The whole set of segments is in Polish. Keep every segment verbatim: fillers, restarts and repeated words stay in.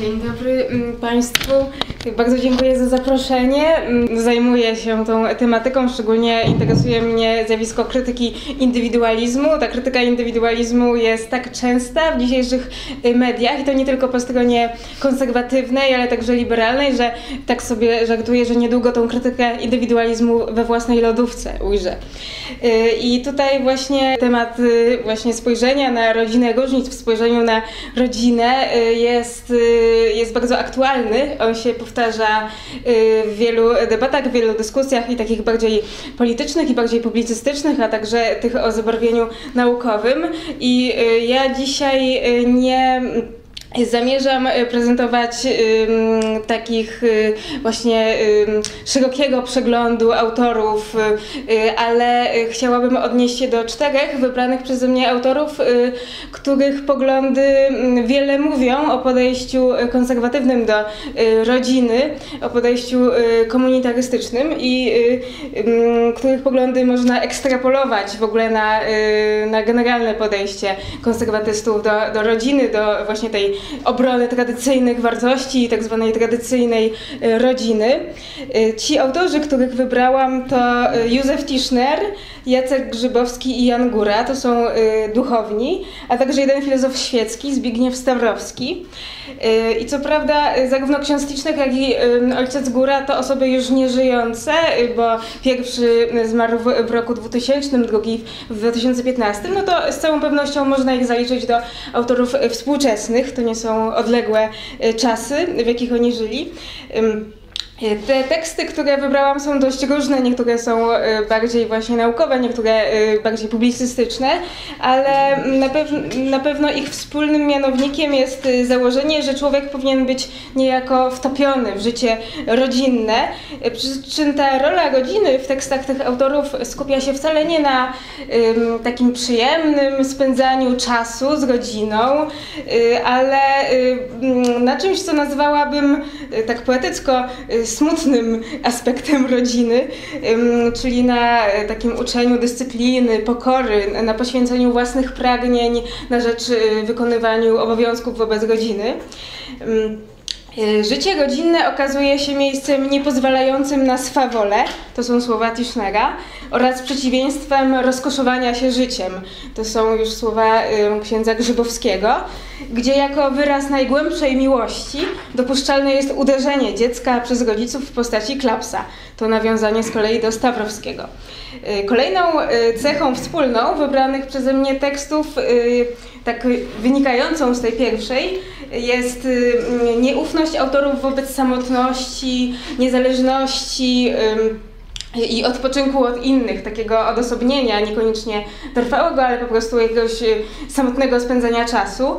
Dzień dobry Państwu. Bardzo dziękuję za zaproszenie. Zajmuję się tą tematyką, szczególnie interesuje mnie zjawisko krytyki indywidualizmu. Ta krytyka indywidualizmu jest tak częsta w dzisiejszych mediach i to nie tylko po stronie konserwatywnej, ale także liberalnej, że tak sobie żartuję, że niedługo tą krytykę indywidualizmu we własnej lodówce ujrzę. I tutaj właśnie temat właśnie spojrzenia na rodzinę, różnic w spojrzeniu na rodzinę jest jest bardzo aktualny, on się powtarza w wielu debatach, w wielu dyskusjach i takich bardziej politycznych i bardziej publicystycznych, a także tych o zabarwieniu naukowym. I ja dzisiaj nie zamierzam prezentować um, takich um, właśnie um, szerokiego przeglądu autorów, um, ale chciałabym odnieść się do czterech wybranych przeze mnie autorów, um, których poglądy wiele mówią o podejściu konserwatywnym do um, rodziny, o podejściu um, komunitarystycznym i um, których poglądy można ekstrapolować w ogóle na, um, na generalne podejście konserwatystów do, do rodziny, do właśnie tej obrony tradycyjnych wartości i tak zwanej tradycyjnej rodziny. Ci autorzy, których wybrałam, to Józef Tischner, Jacek Grzybowski i Jan Góra, to są duchowni, a także jeden filozof świecki, Zbigniew Stawrowski. I co prawda zarówno ksiądz Tischner, jak i ojciec Góra to osoby już nieżyjące, bo pierwszy zmarł w roku dwutysięcznym, drugi w dwa tysiące piętnastym, no to z całą pewnością można ich zaliczyć do autorów współczesnych, to nie są odległe czasy, w jakich oni żyli. Te teksty, które wybrałam, są dość różne, niektóre są bardziej właśnie naukowe, niektóre bardziej publicystyczne, ale na, pew na pewno ich wspólnym mianownikiem jest założenie, że człowiek powinien być niejako wtopiony w życie rodzinne. Przy czym ta rola rodziny w tekstach tych autorów skupia się wcale nie na um, takim przyjemnym spędzaniu czasu z rodziną, um, ale um, na czymś, co nazwałabym tak poetycko smutnym aspektem rodziny, czyli na takim uczeniu dyscypliny, pokory, na poświęceniu własnych pragnień na rzecz wykonywaniu obowiązków wobec rodziny. Życie rodzinne okazuje się miejscem niepozwalającym na swawolę, to są słowa Tischnera, oraz przeciwieństwem rozkoszowania się życiem, to są już słowa księdza Grzybowskiego, gdzie jako wyraz najgłębszej miłości dopuszczalne jest uderzenie dziecka przez rodziców w postaci klapsa. To nawiązanie z kolei do Stawrowskiego. Kolejną cechą wspólną wybranych przeze mnie tekstów, tak wynikającą z tej pierwszej, jest nieufność autorów wobec samotności, niezależności i odpoczynku od innych, takiego odosobnienia, niekoniecznie trwałego, ale po prostu jakiegoś samotnego spędzania czasu.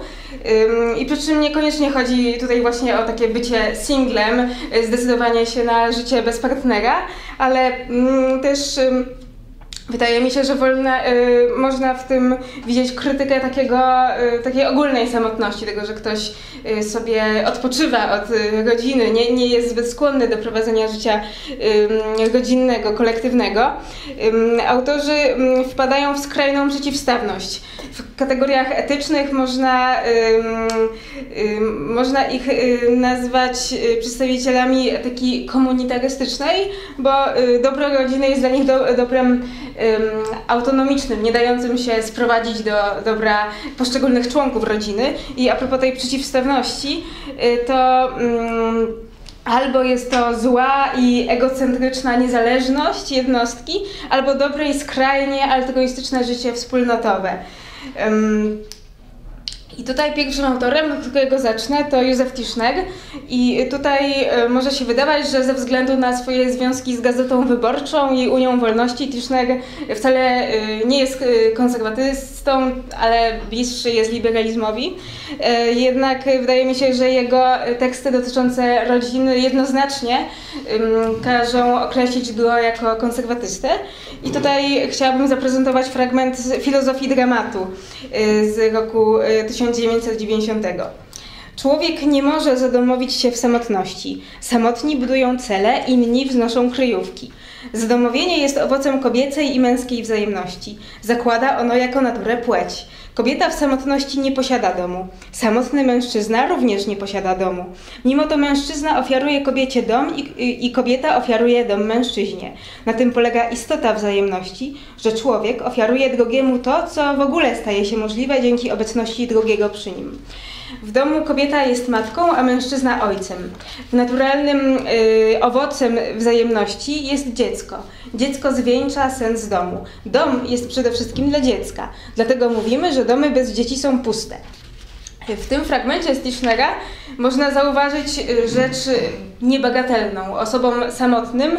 I przy czym niekoniecznie chodzi tutaj właśnie o takie bycie singlem, zdecydowanie się na życie bez partnera, ale też wydaje mi się, że wolna, y, można w tym widzieć krytykę takiego, y, takiej ogólnej samotności, tego, że ktoś y, sobie odpoczywa od y, rodziny, nie, nie jest zbyt skłonny do prowadzenia życia y, rodzinnego, kolektywnego. Y, autorzy y, wpadają w skrajną przeciwstawność. W kategoriach etycznych można, y, y, można ich y, nazwać przedstawicielami etyki komunitarystycznej, bo y, dobro rodziny jest dla nich do, dobrem autonomicznym, nie dającym się sprowadzić do dobra poszczególnych członków rodziny. I a propos tej przeciwstawności, to um, albo jest to zła i egocentryczna niezależność jednostki, albo dobre i skrajnie altruistyczne życie wspólnotowe. Um, I tutaj pierwszym autorem, od którego zacznę, to Józef Tischner. I tutaj może się wydawać, że ze względu na swoje związki z Gazetą Wyborczą i Unią Wolności Tischner wcale nie jest konserwatystą, ale bliższy jest liberalizmowi. Jednak wydaje mi się, że jego teksty dotyczące rodziny jednoznacznie każą określić go jako konserwatystę. I tutaj chciałabym zaprezentować fragment Filozofii dramatu z roku tysiąc dziewięćset dziewięćdziesiątego. Człowiek nie może zadomowić się w samotności. Samotni budują cele, inni wznoszą kryjówki. Zadomowienie jest owocem kobiecej i męskiej wzajemności. Zakłada ono jako naturę płeć. Kobieta w samotności nie posiada domu. Samotny mężczyzna również nie posiada domu. Mimo to mężczyzna ofiaruje kobiecie dom i, i, i kobieta ofiaruje dom mężczyźnie. Na tym polega istota wzajemności, że człowiek ofiaruje drugiemu to, co w ogóle staje się możliwe dzięki obecności drugiego przy nim. W domu kobieta jest matką, a mężczyzna ojcem. Naturalnym y, owocem wzajemności jest dziecko. Dziecko zwieńcza sens domu. Dom jest przede wszystkim dla dziecka. Dlatego mówimy, że domy bez dzieci są puste. W tym fragmencie Stichnera można zauważyć rzecz niebagatelną. Osobom samotnym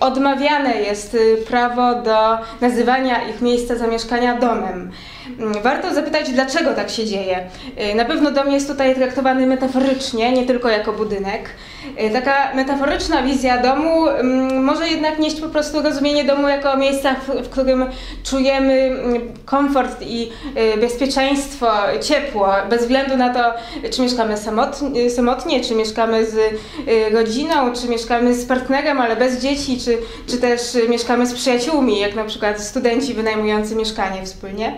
odmawiane jest prawo do nazywania ich miejsca zamieszkania domem. Warto zapytać, dlaczego tak się dzieje. Na pewno dom jest tutaj traktowany metaforycznie, nie tylko jako budynek. Taka metaforyczna wizja domu może jednak nieść po prostu rozumienie domu jako miejsca, w którym czujemy komfort i bezpieczeństwo, ciepło, bez względu na to, czy mieszkamy samotnie, czy mieszkamy z rodziną, czy mieszkamy z partnerem, ale bez dzieci, czy, czy też mieszkamy z przyjaciółmi, jak na przykład studenci wynajmujący mieszkanie wspólnie.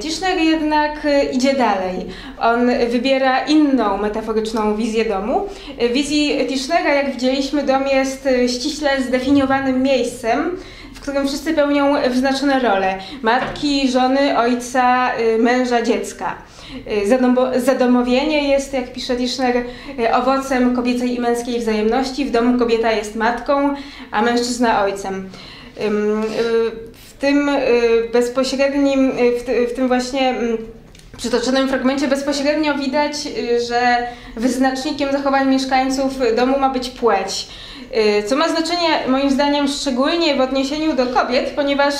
Tischner jednak idzie dalej. On wybiera inną metaforyczną wizję domu. W wizji Tischnera, jak widzieliśmy, dom jest ściśle zdefiniowanym miejscem, w którym wszyscy pełnią wyznaczone role. Matki, żony, ojca, męża, dziecka. Zadomowienie jest, jak pisze Tischner, owocem kobiecej i męskiej wzajemności. W domu kobieta jest matką, a mężczyzna ojcem. W tym bezpośrednim, w tym właśnie przytoczonym fragmencie bezpośrednio widać, że wyznacznikiem zachowań mieszkańców domu ma być płeć. Co ma znaczenie moim zdaniem szczególnie w odniesieniu do kobiet, ponieważ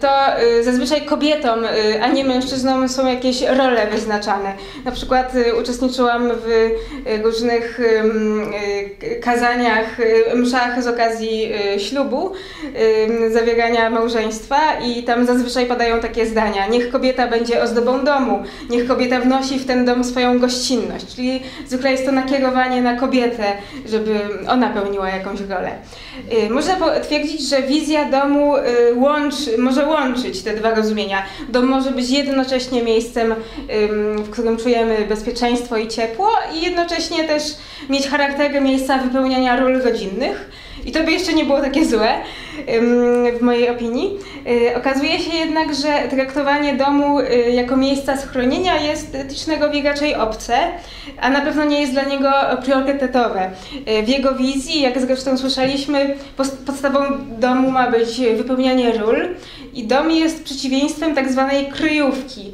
to zazwyczaj kobietom, a nie mężczyznom są jakieś role wyznaczane. Na przykład uczestniczyłam w różnych kazaniach, mszach z okazji ślubu, zawierania małżeństwa i tam zazwyczaj padają takie zdania. Niech kobieta będzie ozdobą domu, niech kobieta wnosi w ten dom swoją gościnność. Czyli zwykle jest to nakierowanie na kobietę, żeby ona pełniła jakąś rolę. Można twierdzić, że wizja domu łączy, może łączyć te dwa rozumienia. Dom może być jednocześnie miejscem, w którym czujemy bezpieczeństwo i ciepło i jednocześnie też mieć charakter miejsca wypełniania ról rodzinnych. I to by jeszcze nie było takie złe, w mojej opinii. Okazuje się jednak, że traktowanie domu jako miejsca schronienia jest Tischnerowi raczej obce, a na pewno nie jest dla niego priorytetowe. W jego wizji, jak zresztą słyszeliśmy, podstawą domu ma być wypełnianie ról i dom jest przeciwieństwem tak zwanej kryjówki.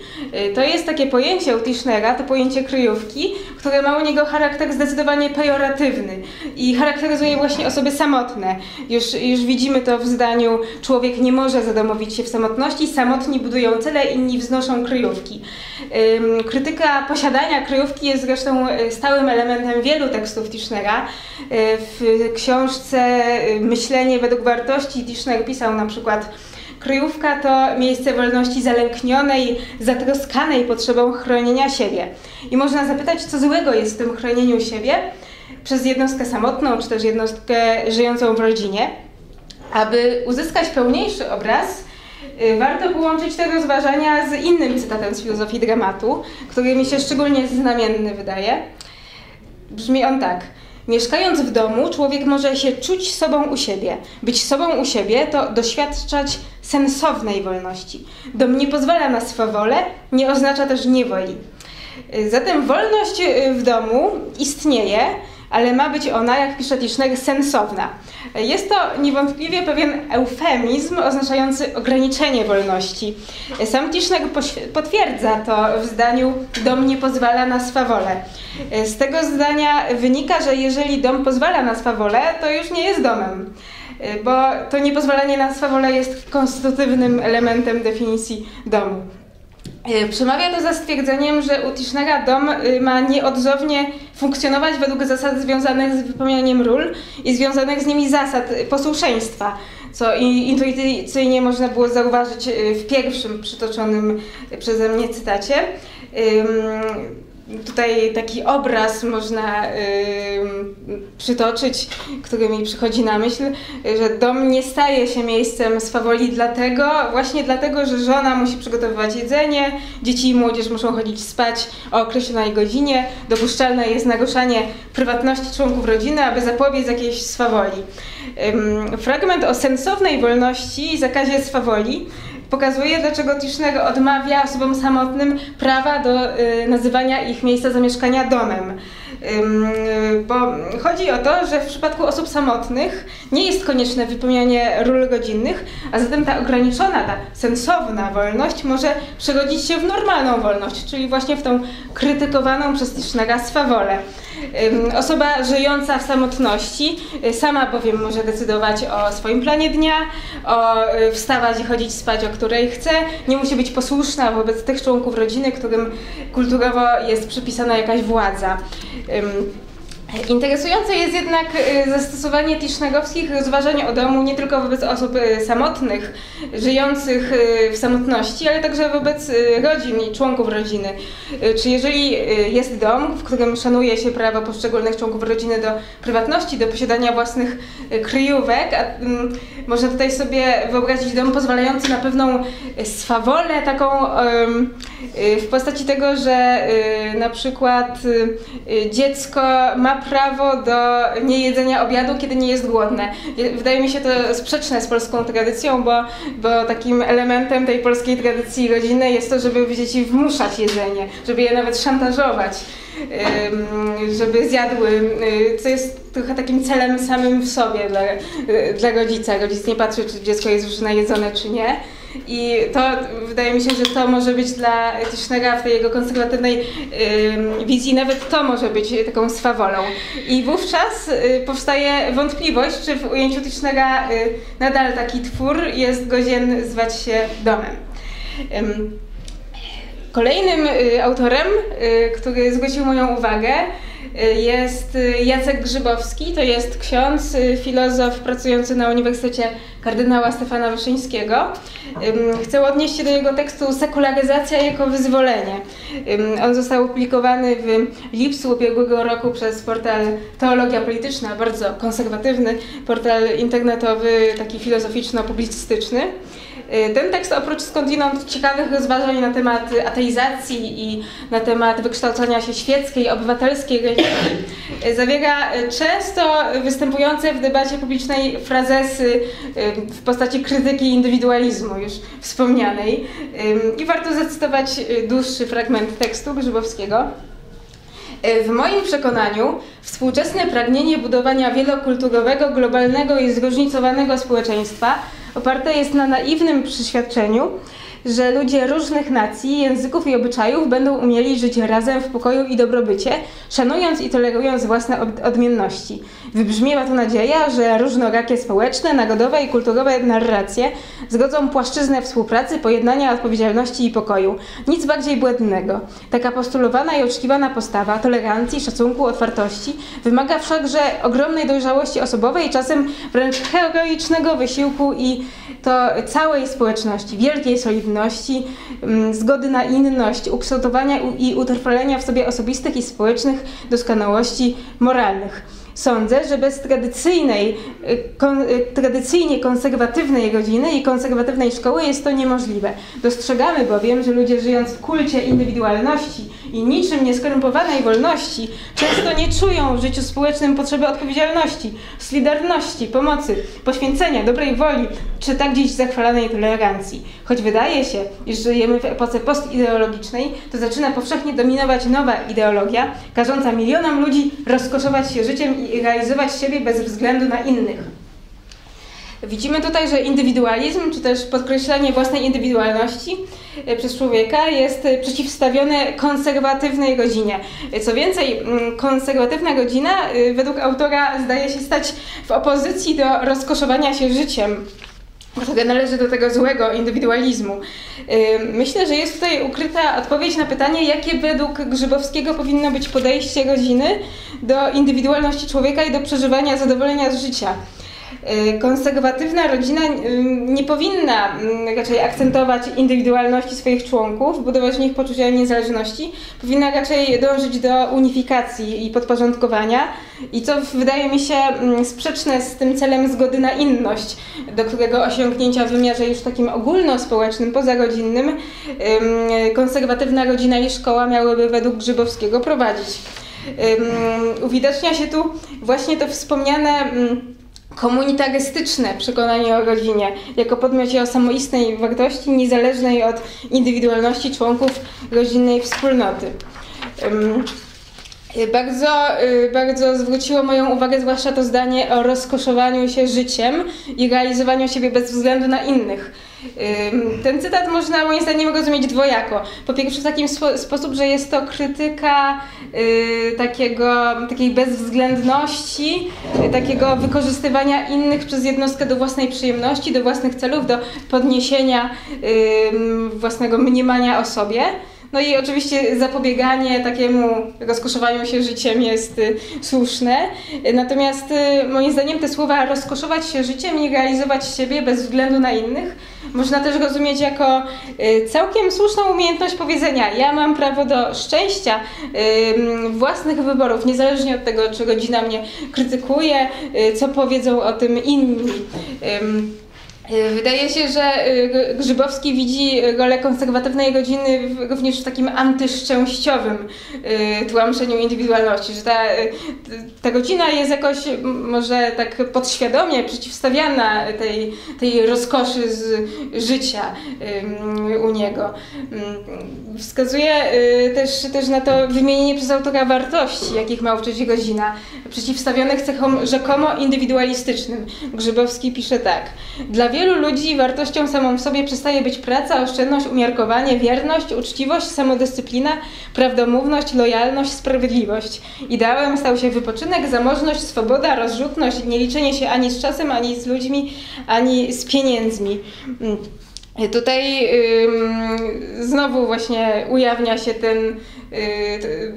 To jest takie pojęcie u Tischnera, to pojęcie kryjówki, które ma u niego charakter zdecydowanie pejoratywny i charakteryzuje właśnie osoby samotne. Już, już widzimy to w zdaniu, człowiek nie może zadomowić się w samotności, samotni budują cele, inni wznoszą kryjówki. Ym, krytyka posiadania kryjówki jest zresztą stałym elementem wielu tekstów Tischnera. Yy, w książce Myślenie według wartości Tischner pisał na przykład: kryjówka to miejsce wolności zalęknionej, zatroskanej potrzebą chronienia siebie. I można zapytać, co złego jest w tym chronieniu siebie przez jednostkę samotną, czy też jednostkę żyjącą w rodzinie. Aby uzyskać pełniejszy obraz, warto połączyć te rozważania z innym cytatem z filozofii dramatu, który mi się szczególnie znamienny wydaje. Brzmi on tak. Mieszkając w domu, człowiek może się czuć sobą u siebie. Być sobą u siebie to doświadczać sensownej wolności. Dom nie pozwala na swawolę, nie oznacza też niewoli. Zatem wolność w domu istnieje, ale ma być ona, jak pisze Tischner, sensowna. Jest to niewątpliwie pewien eufemizm oznaczający ograniczenie wolności. Sam Tischner potwierdza to w zdaniu dom nie pozwala na swawolę. Z tego zdania wynika, że jeżeli dom pozwala na swawolę, to już nie jest domem, bo to niepozwalanie na swawolę jest konstytutywnym elementem definicji domu. Przemawia to za stwierdzeniem, że u Tischnera dom ma nieodzownie funkcjonować według zasad związanych z wypełnianiem ról i związanych z nimi zasad posłuszeństwa, co intuicyjnie można było zauważyć w pierwszym przytoczonym przeze mnie cytacie. tutaj taki obraz można y, przytoczyć, który mi przychodzi na myśl, że dom nie staje się miejscem swawoli dlatego, właśnie dlatego, że żona musi przygotowywać jedzenie, dzieci i młodzież muszą chodzić spać o określonej godzinie, dopuszczalne jest naruszanie prywatności członków rodziny, aby zapobiec jakiejś swawoli. Ym, fragment o sensownej wolności i zakazie swawoli pokazuje, dlaczego Tischner odmawia osobom samotnym prawa do y, nazywania ich miejsca zamieszkania domem. Ym, bo chodzi o to, że w przypadku osób samotnych nie jest konieczne wypełnianie ról godzinnych, a zatem ta ograniczona, ta sensowna wolność może przerodzić się w normalną wolność, czyli właśnie w tą krytykowaną przez Tischnera swawolę. Ym, osoba żyjąca w samotności y, sama bowiem może decydować o swoim planie dnia, o y, wstawać i chodzić spać, o której chce, nie musi być posłuszna wobec tych członków rodziny, którym kulturowo jest przypisana jakaś władza. Interesujące jest jednak zastosowanie tischnerowskich rozważań o domu nie tylko wobec osób samotnych, żyjących w samotności, ale także wobec rodzin i członków rodziny. Czy jeżeli jest dom, w którym szanuje się prawo poszczególnych członków rodziny do prywatności, do posiadania własnych kryjówek, a, m, można tutaj sobie wyobrazić dom pozwalający na pewną swawolę taką w postaci tego, że na przykład dziecko ma prawo do niejedzenia obiadu, kiedy nie jest głodne. Wydaje mi się to sprzeczne z polską tradycją, bo, bo takim elementem tej polskiej tradycji rodziny jest to, żeby dzieci wmuszać jedzenie, żeby je nawet szantażować, żeby zjadły, co jest trochę takim celem samym w sobie dla, dla rodzica. Rodzic nie patrzy, czy dziecko jest już najedzone, czy nie. I to, wydaje mi się, że to może być dla Tischnera w tej jego konserwatywnej yy, wizji, nawet to może być taką swawolą. I wówczas yy, powstaje wątpliwość, czy w ujęciu Tischnera yy, nadal taki twór jest godzien zwać się domem. Ym. Kolejnym y, autorem, y, który zwrócił moją uwagę, jest Jacek Grzybowski, to jest ksiądz, filozof pracujący na Uniwersytecie Kardynała Stefana Wyszyńskiego. Chcę odnieść się do jego tekstu Sekularyzacja jako wyzwolenie. On został opublikowany w lipcu ubiegłego roku przez portal Teologia Polityczna, bardzo konserwatywny portal internetowy, taki filozoficzno-publicystyczny. Ten tekst, oprócz skądinąd ciekawych rozważań na temat ateizacji i na temat wykształcania się świeckiej, obywatelskiej religii, zawiera często występujące w debacie publicznej frazesy w postaci krytyki indywidualizmu już wspomnianej. I warto zacytować dłuższy fragment tekstu Grzybowskiego. W moim przekonaniu współczesne pragnienie budowania wielokulturowego, globalnego i zróżnicowanego społeczeństwa oparte jest na naiwnym przeświadczeniu, że ludzie różnych nacji, języków i obyczajów będą umieli żyć razem w pokoju i dobrobycie, szanując i tolerując własne odmienności. Wybrzmiewa tu nadzieja, że różnorakie społeczne, narodowe i kulturowe narracje zgodzą płaszczyznę współpracy, pojednania, odpowiedzialności i pokoju. Nic bardziej błędnego. Taka postulowana i oczekiwana postawa tolerancji, szacunku, otwartości wymaga wszakże ogromnej dojrzałości osobowej, czasem wręcz heroicznego wysiłku i to całej społeczności, wielkiej solidności, zgody na inność, ukształtowania i utrwalenia w sobie osobistych i społecznych doskonałości moralnych. Sądzę, że bez tradycyjnej, kon, tradycyjnie konserwatywnej rodziny i konserwatywnej szkoły jest to niemożliwe. Dostrzegamy bowiem, że ludzie żyjąc w kulcie indywidualności i niczym nieskorumpowanej wolności często nie czują w życiu społecznym potrzeby odpowiedzialności, solidarności, pomocy, poświęcenia, dobrej woli, czy tak dziś zachwalanej tolerancji. Choć wydaje się, iż żyjemy w epoce postideologicznej, to zaczyna powszechnie dominować nowa ideologia, każąca milionom ludzi rozkoszować się życiem i i realizować siebie bez względu na innych. Widzimy tutaj, że indywidualizm, czy też podkreślanie własnej indywidualności przez człowieka jest przeciwstawione konserwatywnej rodzinie. Co więcej, konserwatywna rodzina według autora zdaje się stać w opozycji do rozkoszowania się życiem, które należy do tego złego indywidualizmu. Myślę, że jest tutaj ukryta odpowiedź na pytanie, jakie według Grzybowskiego powinno być podejście rodziny do indywidualności człowieka i do przeżywania zadowolenia z życia. Konserwatywna rodzina nie powinna raczej akcentować indywidualności swoich członków, budować w nich poczucie niezależności, powinna raczej dążyć do unifikacji i podporządkowania, i co wydaje mi się sprzeczne z tym celem zgody na inność, do którego osiągnięcia w wymiarze już takim ogólnospołecznym, pozarodzinnym konserwatywna rodzina i szkoła miałyby według Grzybowskiego prowadzić. Uwidacznia się tu właśnie to wspomniane komunitarystyczne przekonanie o rodzinie jako podmiocie o samoistnej wartości, niezależnej od indywidualności członków rodzinnej wspólnoty. Bardzo, bardzo zwróciło moją uwagę zwłaszcza to zdanie o rozkoszowaniu się życiem i realizowaniu siebie bez względu na innych. Ten cytat można moim zdaniem rozumieć dwojako. Po pierwsze w takim spo sposób, że jest to krytyka y, takiego, takiej bezwzględności, y, takiego wykorzystywania innych przez jednostkę do własnej przyjemności, do własnych celów, do podniesienia y, własnego mniemania o sobie. No i oczywiście zapobieganie takiemu rozkoszowaniu się życiem jest y, słuszne, y, natomiast y, moim zdaniem te słowa rozkoszować się życiem i realizować siebie bez względu na innych można też rozumieć jako y, całkiem słuszną umiejętność powiedzenia: ja mam prawo do szczęścia, y, własnych wyborów, niezależnie od tego, czy rodzina mnie krytykuje, y, co powiedzą o tym inni. Y, Wydaje się, że Grzybowski widzi rolę konserwatywnej rodziny również w takim antyszczęściowym tłamszeniu indywidualności, że ta, ta rodzina jest jakoś może tak podświadomie przeciwstawiana tej, tej rozkoszy z życia u niego. Wskazuje też, też na to wymienienie przez autora wartości, jakich ma uczyć rodzina, przeciwstawionych cechom rzekomo indywidualistycznym. Grzybowski pisze tak: dla wielu ludzi wartością samą w sobie przestaje być praca, oszczędność, umiarkowanie, wierność, uczciwość, samodyscyplina, prawdomówność, lojalność, sprawiedliwość. Ideałem stał się wypoczynek, zamożność, swoboda, rozrzutność, nieliczenie się ani z czasem, ani z ludźmi, ani z pieniędzmi. Tutaj yy, znowu właśnie ujawnia się ten... Yy,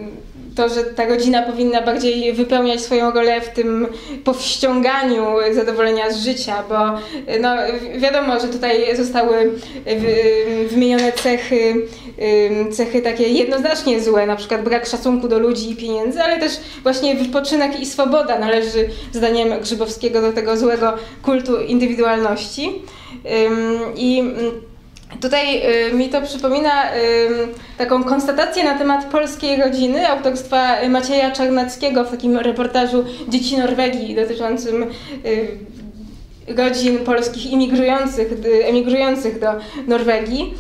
to, że ta rodzina powinna bardziej wypełniać swoją rolę w tym powściąganiu zadowolenia z życia, bo no, wiadomo, że tutaj zostały wymienione cechy, cechy takie jednoznacznie złe, na przykład brak szacunku do ludzi i pieniędzy, ale też właśnie wypoczynek i swoboda należy zdaniem Grzybowskiego do tego złego kultu indywidualności. I tutaj mi to przypomina taką konstatację na temat polskiej rodziny autorstwa Macieja Czarneckiego w takim reportażu Dzieci Norwegii dotyczącym rodzin polskich imigrujących, emigrujących do Norwegii.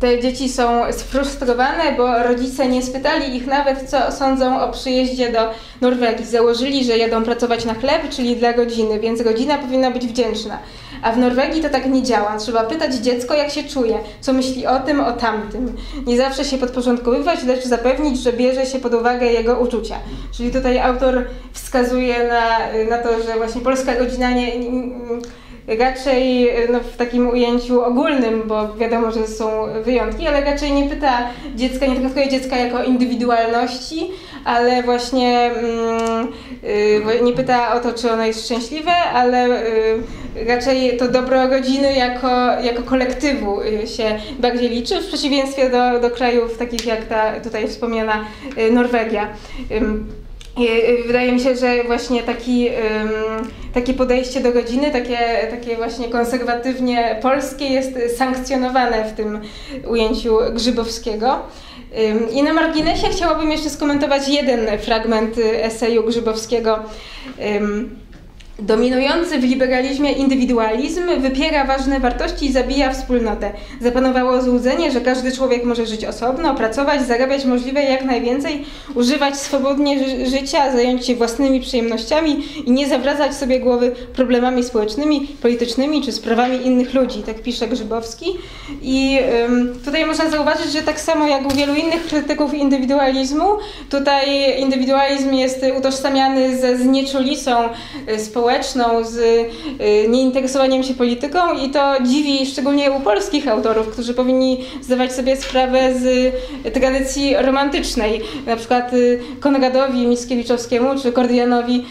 Te dzieci są sfrustrowane, bo rodzice nie spytali ich nawet, co sądzą o przyjeździe do Norwegii. Założyli, że jadą pracować na chleb, czyli dla rodziny, więc rodzina powinna być wdzięczna. A w Norwegii to tak nie działa. Trzeba pytać dziecko, jak się czuje, co myśli o tym, o tamtym. Nie zawsze się podporządkowywać, lecz zapewnić, że bierze się pod uwagę jego uczucia. Czyli tutaj autor wskazuje na, na to, że właśnie polska rodzina nie... nie, nie raczej no, w takim ujęciu ogólnym, bo wiadomo, że są wyjątki, ale raczej nie pyta dziecka, nie traktuje dziecka jako indywidualności, ale właśnie yy, nie pyta o to, czy ono jest szczęśliwe, ale yy, raczej to dobro rodziny jako, jako kolektywu się bardziej liczy, w przeciwieństwie do, do krajów takich jak ta tutaj wspomniana yy, Norwegia. Yy. Wydaje mi się, że właśnie taki, takie podejście do rodziny, takie, takie właśnie konserwatywnie polskie, jest sankcjonowane w tym ujęciu Grzybowskiego. I na marginesie chciałabym jeszcze skomentować jeden fragment eseju Grzybowskiego. Dominujący w liberalizmie indywidualizm wypiera ważne wartości i zabija wspólnotę. Zapanowało złudzenie, że każdy człowiek może żyć osobno, pracować, zarabiać możliwe jak najwięcej, używać swobodnie ży życia, zająć się własnymi przyjemnościami i nie zawracać sobie głowy problemami społecznymi, politycznymi czy sprawami innych ludzi, tak pisze Grzybowski. I ym, tutaj można zauważyć, że tak samo jak u wielu innych krytyków indywidualizmu, tutaj indywidualizm jest utożsamiany ze znieczulicą społeczną, społeczną, z nieinteresowaniem się polityką i to dziwi szczególnie u polskich autorów, którzy powinni zdawać sobie sprawę z tradycji romantycznej, na przykład Konradowi Mickiewiczowskiemu czy Kordianowi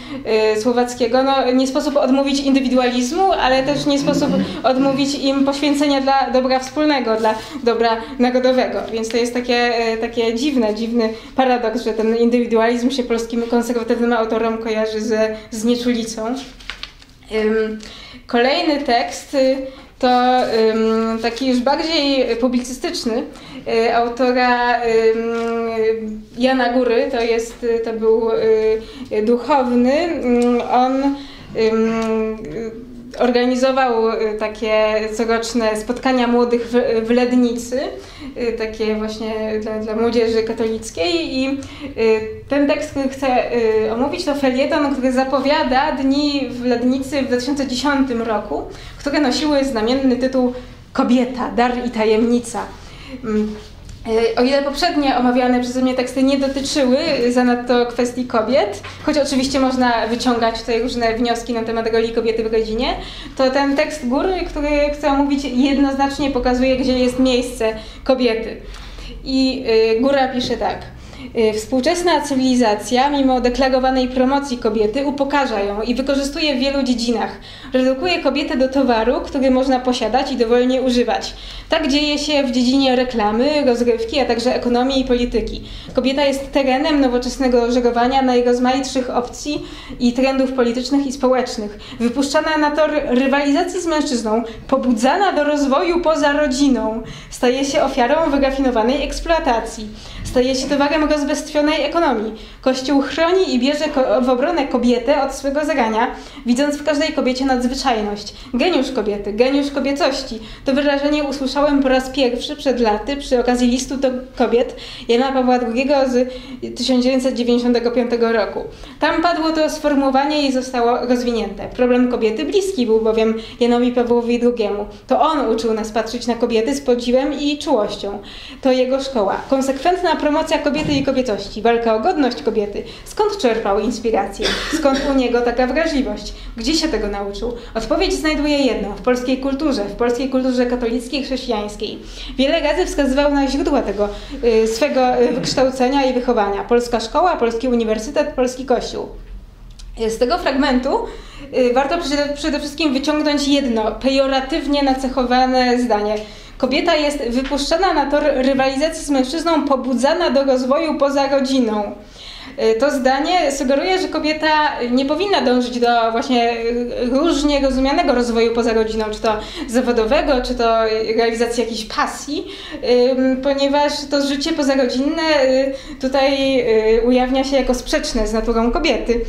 Słowackiego. No, nie sposób odmówić indywidualizmu, ale też nie sposób odmówić im poświęcenia dla dobra wspólnego, dla dobra narodowego. Więc to jest takie, takie dziwne, dziwny paradoks, że ten indywidualizm się polskim konserwatywnym autorom kojarzy ze znieczulicą. Kolejny tekst to taki już bardziej publicystyczny, autora Jana Góry, to, jest, to był duchowny. On organizował takie coroczne spotkania młodych w Lednicy, takie właśnie dla, dla młodzieży katolickiej, i ten tekst, który chcę omówić, to felieton, który zapowiada dni w Lednicy w dwa tysiące dziesiątym roku, które nosiły znamienny tytuł Kobieta, dar i tajemnica. O ile poprzednie omawiane przeze mnie teksty nie dotyczyły zanadto kwestii kobiet, choć oczywiście można wyciągać tutaj różne wnioski na temat roli kobiety w rodzinie, to ten tekst Góry, który chcę omówić, jednoznacznie pokazuje, gdzie jest miejsce kobiety. I Góra pisze tak. Współczesna cywilizacja, mimo deklarowanej promocji kobiety, upokarza ją i wykorzystuje w wielu dziedzinach. Redukuje kobietę do towaru, który można posiadać i dowolnie używać. Tak dzieje się w dziedzinie reklamy, rozrywki, a także ekonomii i polityki. Kobieta jest terenem nowoczesnego żerowania najrozmaitszych opcji i trendów politycznych i społecznych. Wypuszczana na tor rywalizacji z mężczyzną, pobudzana do rozwoju poza rodziną, staje się ofiarą wyrafinowanej eksploatacji. Staje się towarem rozbestwionej ekonomii. Kościół chroni i bierze w obronę kobietę od swego zarania, widząc w każdej kobiecie nadzwyczajność. Geniusz kobiety, geniusz kobiecości. To wyrażenie usłyszałem po raz pierwszy przed laty przy okazji Listu do kobiet Jana Pawła drugiego z tysiąc dziewięćset dziewięćdziesiątego piątego roku. Tam padło to sformułowanie i zostało rozwinięte. Problem kobiety bliski był bowiem Janowi Pawłowi drugiemu. To on uczył nas patrzeć na kobiety z podziwem i czułością. To jego szkoła. Konsekwentna promocja kobiety i kobiecości, walka o godność kobiety. Skąd czerpał inspirację? Skąd u niego taka wrażliwość? Gdzie się tego nauczył? Odpowiedź znajduje jedną: w polskiej kulturze, w polskiej kulturze katolickiej, chrześcijańskiej. Wiele razy wskazywał na źródła tego y, swego wykształcenia i wychowania. Polska szkoła, polski uniwersytet, polski kościół. Z tego fragmentu y, warto przede, przede wszystkim wyciągnąć jedno pejoratywnie nacechowane zdanie. Kobieta jest wypuszczana na tor rywalizacji z mężczyzną, pobudzana do rozwoju poza rodziną. To zdanie sugeruje, że kobieta nie powinna dążyć do właśnie różnie rozumianego rozwoju poza rodziną, czy to zawodowego, czy to realizacji jakiejś pasji, ponieważ to życie pozarodzinne tutaj ujawnia się jako sprzeczne z naturą kobiety.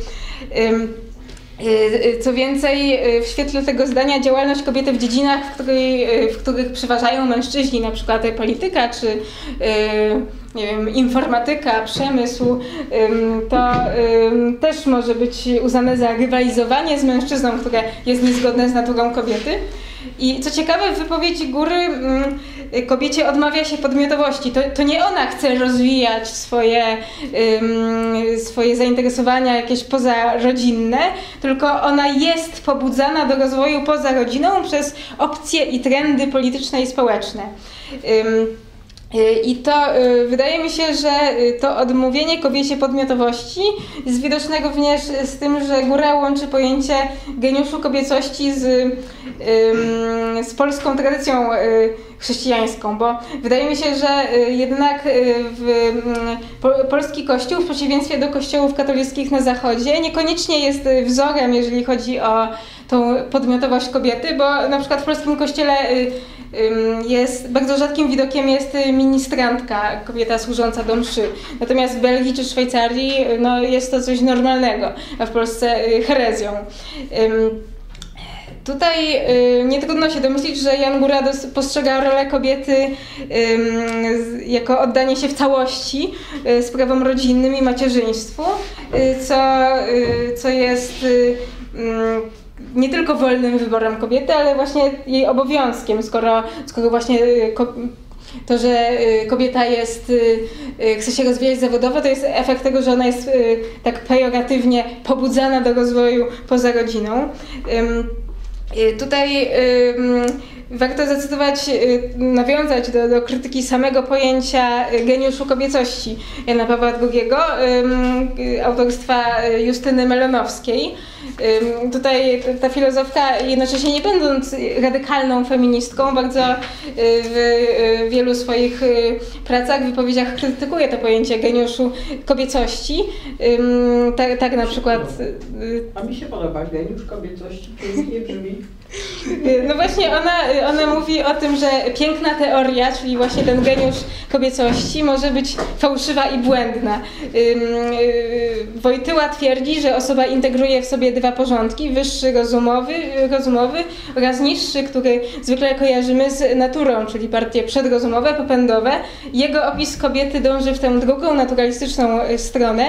Co więcej, w świetle tego zdania działalność kobiety w dziedzinach, w, której, w których przeważają mężczyźni, na przykład polityka czy nie wiem, informatyka, przemysł, to też może być uznane za rywalizowanie z mężczyzną, które jest niezgodne z naturą kobiety. I co ciekawe, w wypowiedzi Góry kobiecie odmawia się podmiotowości. To, to nie ona chce rozwijać swoje, um, swoje zainteresowania jakieś pozarodzinne, tylko ona jest pobudzana do rozwoju poza rodziną przez opcje i trendy polityczne i społeczne. Um, I to wydaje mi się, że to odmówienie kobiecie podmiotowości jest widoczne również z tym, że Góra łączy pojęcie geniuszu kobiecości z, z polską tradycją chrześcijańską, bo wydaje mi się, że jednak w polski kościół, w przeciwieństwie do kościołów katolickich na zachodzie, niekoniecznie jest wzorem, jeżeli chodzi o tą podmiotowość kobiety, bo na przykład w polskim kościele jest, bardzo rzadkim widokiem jest ministrantka, kobieta służąca do mszy. Natomiast w Belgii czy Szwajcarii no, jest to coś normalnego, a w Polsce herezją. Tutaj y, nie trudno się domyślić, że Jan Góra dos, postrzega rolę kobiety y, z, jako oddanie się w całości y, sprawom rodzinnym i macierzyństwu, y, co, y, co jest y, y, nie tylko wolnym wyborem kobiety, ale właśnie jej obowiązkiem, skoro, skoro właśnie y, ko, To, że kobieta jest, chce się rozwijać zawodowo, to jest efekt tego, że ona jest tak pejoratywnie pobudzana do rozwoju poza rodziną. Tutaj warto zacytować, nawiązać do, do krytyki samego pojęcia geniuszu kobiecości Jana Pawła drugiego, autorstwa Justyny Melonowskiej. Tutaj ta filozofka, jednocześnie nie będąc radykalną feministką, bardzo w wielu swoich pracach, wypowiedziach krytykuje to pojęcie geniuszu kobiecości. Tak, tak na przykład... A mi się podoba geniusz kobiecości, pięknie brzmi. No właśnie ona, ona mówi o tym, że piękna teoria, czyli właśnie ten geniusz kobiecości, może być fałszywa i błędna. Wojtyła twierdzi, że osoba integruje w sobie dwa porządki, wyższy rozumowy, rozumowy oraz niższy, który zwykle kojarzymy z naturą, czyli partie przedrozumowe, popędowe. Jego opis kobiety dąży w tę drugą, naturalistyczną stronę.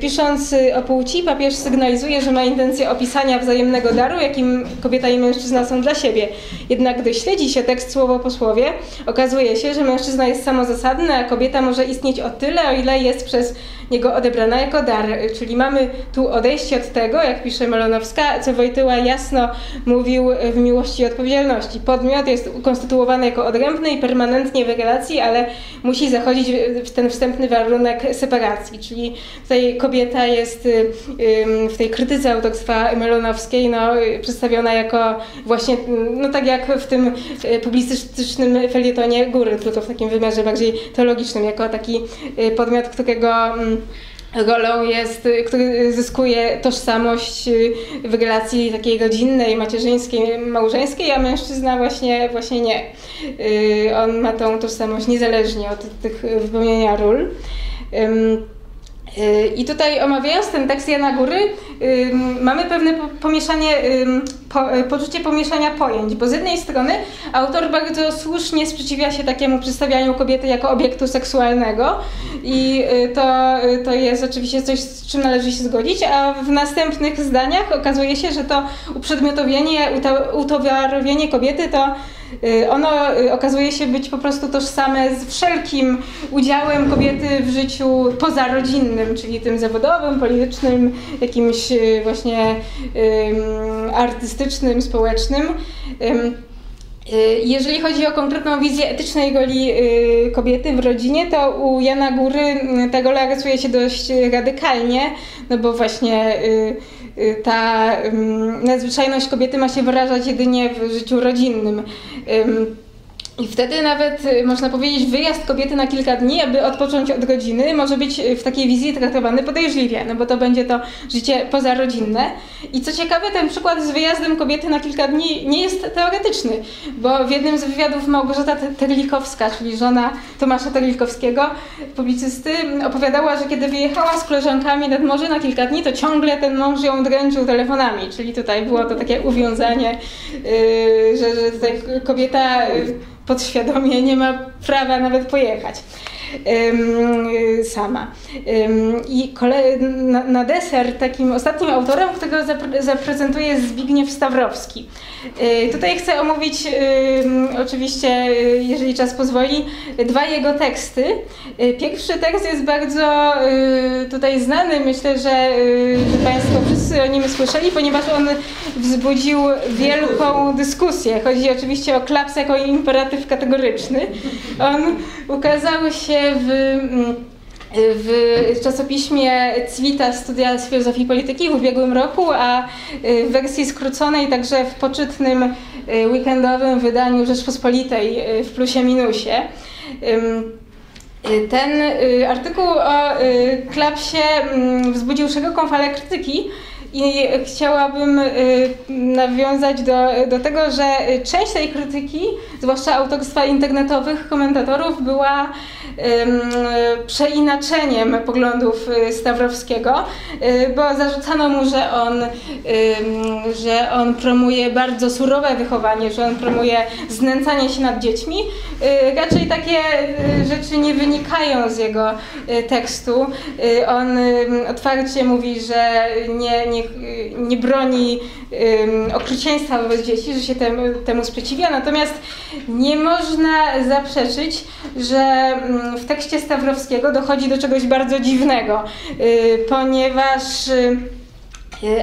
Pisząc o płci, papież sygnalizuje, że ma intencję opisania wzajemnego daru, jakim kobieta i mężczyzna są dla siebie. Jednak gdy śledzi się tekst słowo po słowie, okazuje się, że mężczyzna jest samozasadny, a kobieta może istnieć o tyle, o ile jest przez niego odebrana jako dar. Czyli mamy tu odejście od tego, jak pisze Melonowska, co Wojtyła jasno mówił w Miłości i odpowiedzialności. Podmiot jest ukonstytuowany jako odrębny i permanentnie w relacji, ale musi zachodzić w ten wstępny warunek separacji. Czyli tutaj kobieta jest w tej krytyce autorstwa Melonowskiej no, przedstawiona jako właśnie, no tak jak w tym publicystycznym felietonie Góry, tylko w takim wymiarze bardziej teologicznym, jako taki podmiot, którego rolą jest, który zyskuje tożsamość w relacji takiej rodzinnej, macierzyńskiej, małżeńskiej, a mężczyzna właśnie, właśnie nie. On ma tą tożsamość niezależnie od tych wypełnienia ról. I tutaj omawiając ten tekst Jana Góry, yy, mamy pewne pomieszanie, yy, po, yy, poczucie pomieszania pojęć, bo z jednej strony autor bardzo słusznie sprzeciwia się takiemu przedstawianiu kobiety jako obiektu seksualnego i yy, to, yy, to jest oczywiście coś, z czym należy się zgodzić, a w następnych zdaniach okazuje się, że to uprzedmiotowienie, utowarowienie kobiety to ono okazuje się być po prostu tożsame z wszelkim udziałem kobiety w życiu pozarodzinnym, czyli tym zawodowym, politycznym, jakimś właśnie um, artystycznym, społecznym. Um, Jeżeli chodzi o konkretną wizję etycznej roli kobiety w rodzinie, to u Jana Góry ta rola rysuje się dość radykalnie, no bo właśnie ta nadzwyczajność kobiety ma się wyrażać jedynie w życiu rodzinnym. I wtedy nawet, można powiedzieć, wyjazd kobiety na kilka dni, aby odpocząć od rodziny, może być w takiej wizji traktowany podejrzliwie, no bo to będzie to życie pozarodzinne. I co ciekawe, ten przykład z wyjazdem kobiety na kilka dni nie jest teoretyczny, bo w jednym z wywiadów Małgorzata Terlikowska, czyli żona Tomasza Terlikowskiego, publicysty, opowiadała, że kiedy wyjechała z koleżankami nad morze na kilka dni, to ciągle ten mąż ją dręczył telefonami, czyli tutaj było to takie uwiązanie, yy, że, że tutaj kobieta... Yy, podświadomie nie ma prawa nawet pojechać ym, sama. Ym, I kole na, na deser takim ostatnim autorem, którego zapre zaprezentuje jest Zbigniew Stawrowski. Yy, tutaj chcę omówić yy, oczywiście, yy, jeżeli czas pozwoli, dwa jego teksty. Yy, pierwszy tekst jest bardzo yy, tutaj znany, myślę, że yy, Państwo wszyscy o nim słyszeli, ponieważ on wzbudził wielką dyskusję. Chodzi oczywiście o klaps jako imperatyw kategoryczny. On ukazał się w, w czasopiśmie Civitas Studia z Filozofii i Polityki w ubiegłym roku, a w wersji skróconej także w poczytnym weekendowym wydaniu Rzeczpospolitej w Plusie Minusie. Ten artykuł o klapsie wzbudził szeroką falę krytyki i chciałabym nawiązać do, do tego, że część tej krytyki, zwłaszcza autorstwa internetowych komentatorów, była przeinaczeniem poglądów Stawrowskiego, bo zarzucano mu, że on, że on promuje bardzo surowe wychowanie, że on promuje znęcanie się nad dziećmi. Raczej takie rzeczy nie wynikają z jego tekstu. On otwarcie mówi, że nie, nie, nie broni okrucieństwa wobec dzieci, że się temu, temu sprzeciwia. Natomiast nie można zaprzeczyć, że w tekście Stawrowskiego dochodzi do czegoś bardzo dziwnego, ponieważ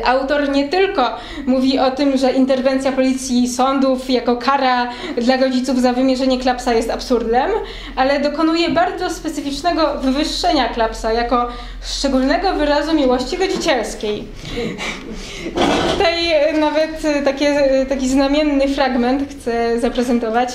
autor nie tylko mówi o tym, że interwencja policji i sądów jako kara dla rodziców za wymierzenie klapsa jest absurdem, ale dokonuje bardzo specyficznego wywyższenia klapsa jako szczególnego wyrazu miłości rodzicielskiej. Tutaj nawet takie, taki znamienny fragment chcę zaprezentować.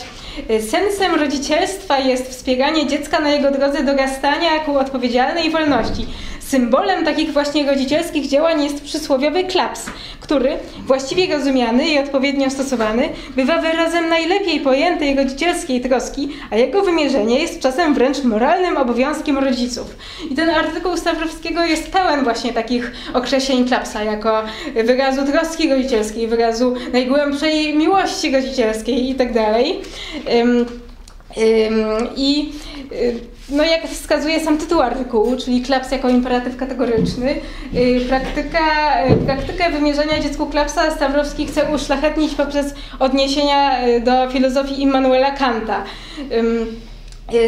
Sensem rodzicielstwa jest wspieranie dziecka na jego drodze dorastania ku odpowiedzialnej wolności. Symbolem takich właśnie rodzicielskich działań jest przysłowiowy klaps, który, właściwie rozumiany i odpowiednio stosowany, bywa wyrazem najlepiej pojętej rodzicielskiej troski, a jego wymierzenie jest czasem wręcz moralnym obowiązkiem rodziców. I ten artykuł Stawrowskiego jest pełen właśnie takich określeń klapsa jako wyrazu troski rodzicielskiej, wyrazu najgłębszej miłości rodzicielskiej itd. I no jak wskazuje sam tytuł artykułu, czyli klaps jako imperatyw kategoryczny, praktyka, praktykę wymierzania dziecku klapsa Stawrowski chce uszlachetnić poprzez odniesienia do filozofii Immanuela Kanta.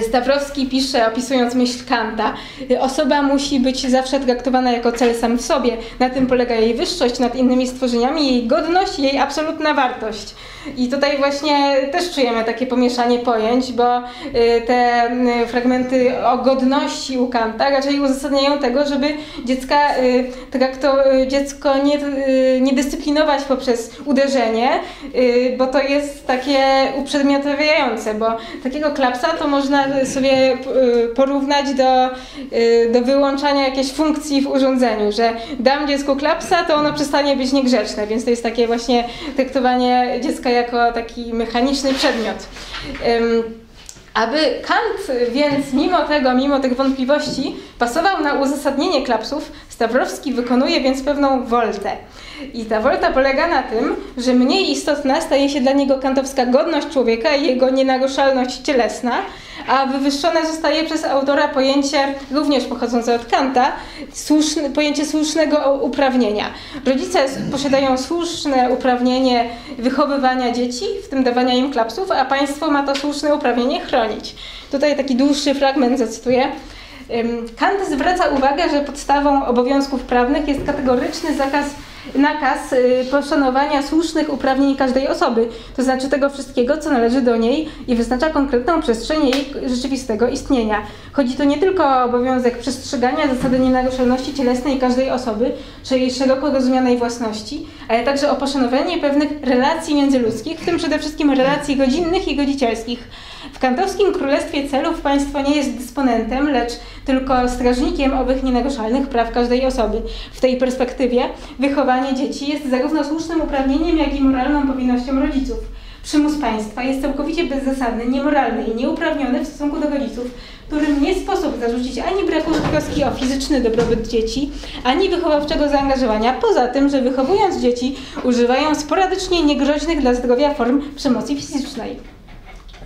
Stawrowski pisze, opisując myśl Kanta: osoba musi być zawsze traktowana jako cel sam w sobie. Na tym polega jej wyższość nad innymi stworzeniami, jej godność, jej absolutna wartość. I tutaj właśnie też czujemy takie pomieszanie pojęć, bo te fragmenty o godności u Kanta raczej uzasadniają tego, żeby dziecka, trakto, dziecko nie, nie dyscyplinować poprzez uderzenie, bo to jest takie uprzedmiotawiające, bo takiego klapsa to może można sobie porównać do, do wyłączania jakiejś funkcji w urządzeniu, że dam dziecku klapsa, to ono przestanie być niegrzeczne, więc to jest takie właśnie traktowanie dziecka jako taki mechaniczny przedmiot. Aby Kant więc mimo tego, mimo tych wątpliwości pasował na uzasadnienie klapsów, Stawrowski wykonuje więc pewną woltę. I ta wolta polega na tym, że mniej istotna staje się dla niego kantowska godność człowieka i jego nienaruszalność cielesna, a wywyższone zostaje przez autora pojęcie, również pochodzące od Kanta, słuszne, pojęcie słusznego uprawnienia. Rodzice posiadają słuszne uprawnienie wychowywania dzieci, w tym dawania im klapsów, a państwo ma to słuszne uprawnienie chronić. Tutaj taki dłuższy fragment zacytuję. Kant zwraca uwagę, że podstawą obowiązków prawnych jest kategoryczny zakaz nakaz poszanowania słusznych uprawnień każdej osoby, to znaczy tego wszystkiego, co należy do niej i wyznacza konkretną przestrzeń jej rzeczywistego istnienia. Chodzi tu nie tylko o obowiązek przestrzegania zasady nienaruszalności cielesnej każdej osoby, czy jej szeroko rozumianej własności, ale także o poszanowanie pewnych relacji międzyludzkich, w tym przede wszystkim relacji rodzinnych i rodzicielskich. W kantowskim królestwie celów państwo nie jest dysponentem, lecz tylko strażnikiem owych nienaruszalnych praw każdej osoby. W tej perspektywie wychowanie dzieci jest zarówno słusznym uprawnieniem, jak i moralną powinnością rodziców. Przymus państwa jest całkowicie bezzasadny, niemoralny i nieuprawniony w stosunku do rodziców, którym nie sposób zarzucić ani braku troski o fizyczny dobrobyt dzieci, ani wychowawczego zaangażowania, poza tym, że wychowując dzieci używają sporadycznie niegroźnych dla zdrowia form przemocy fizycznej.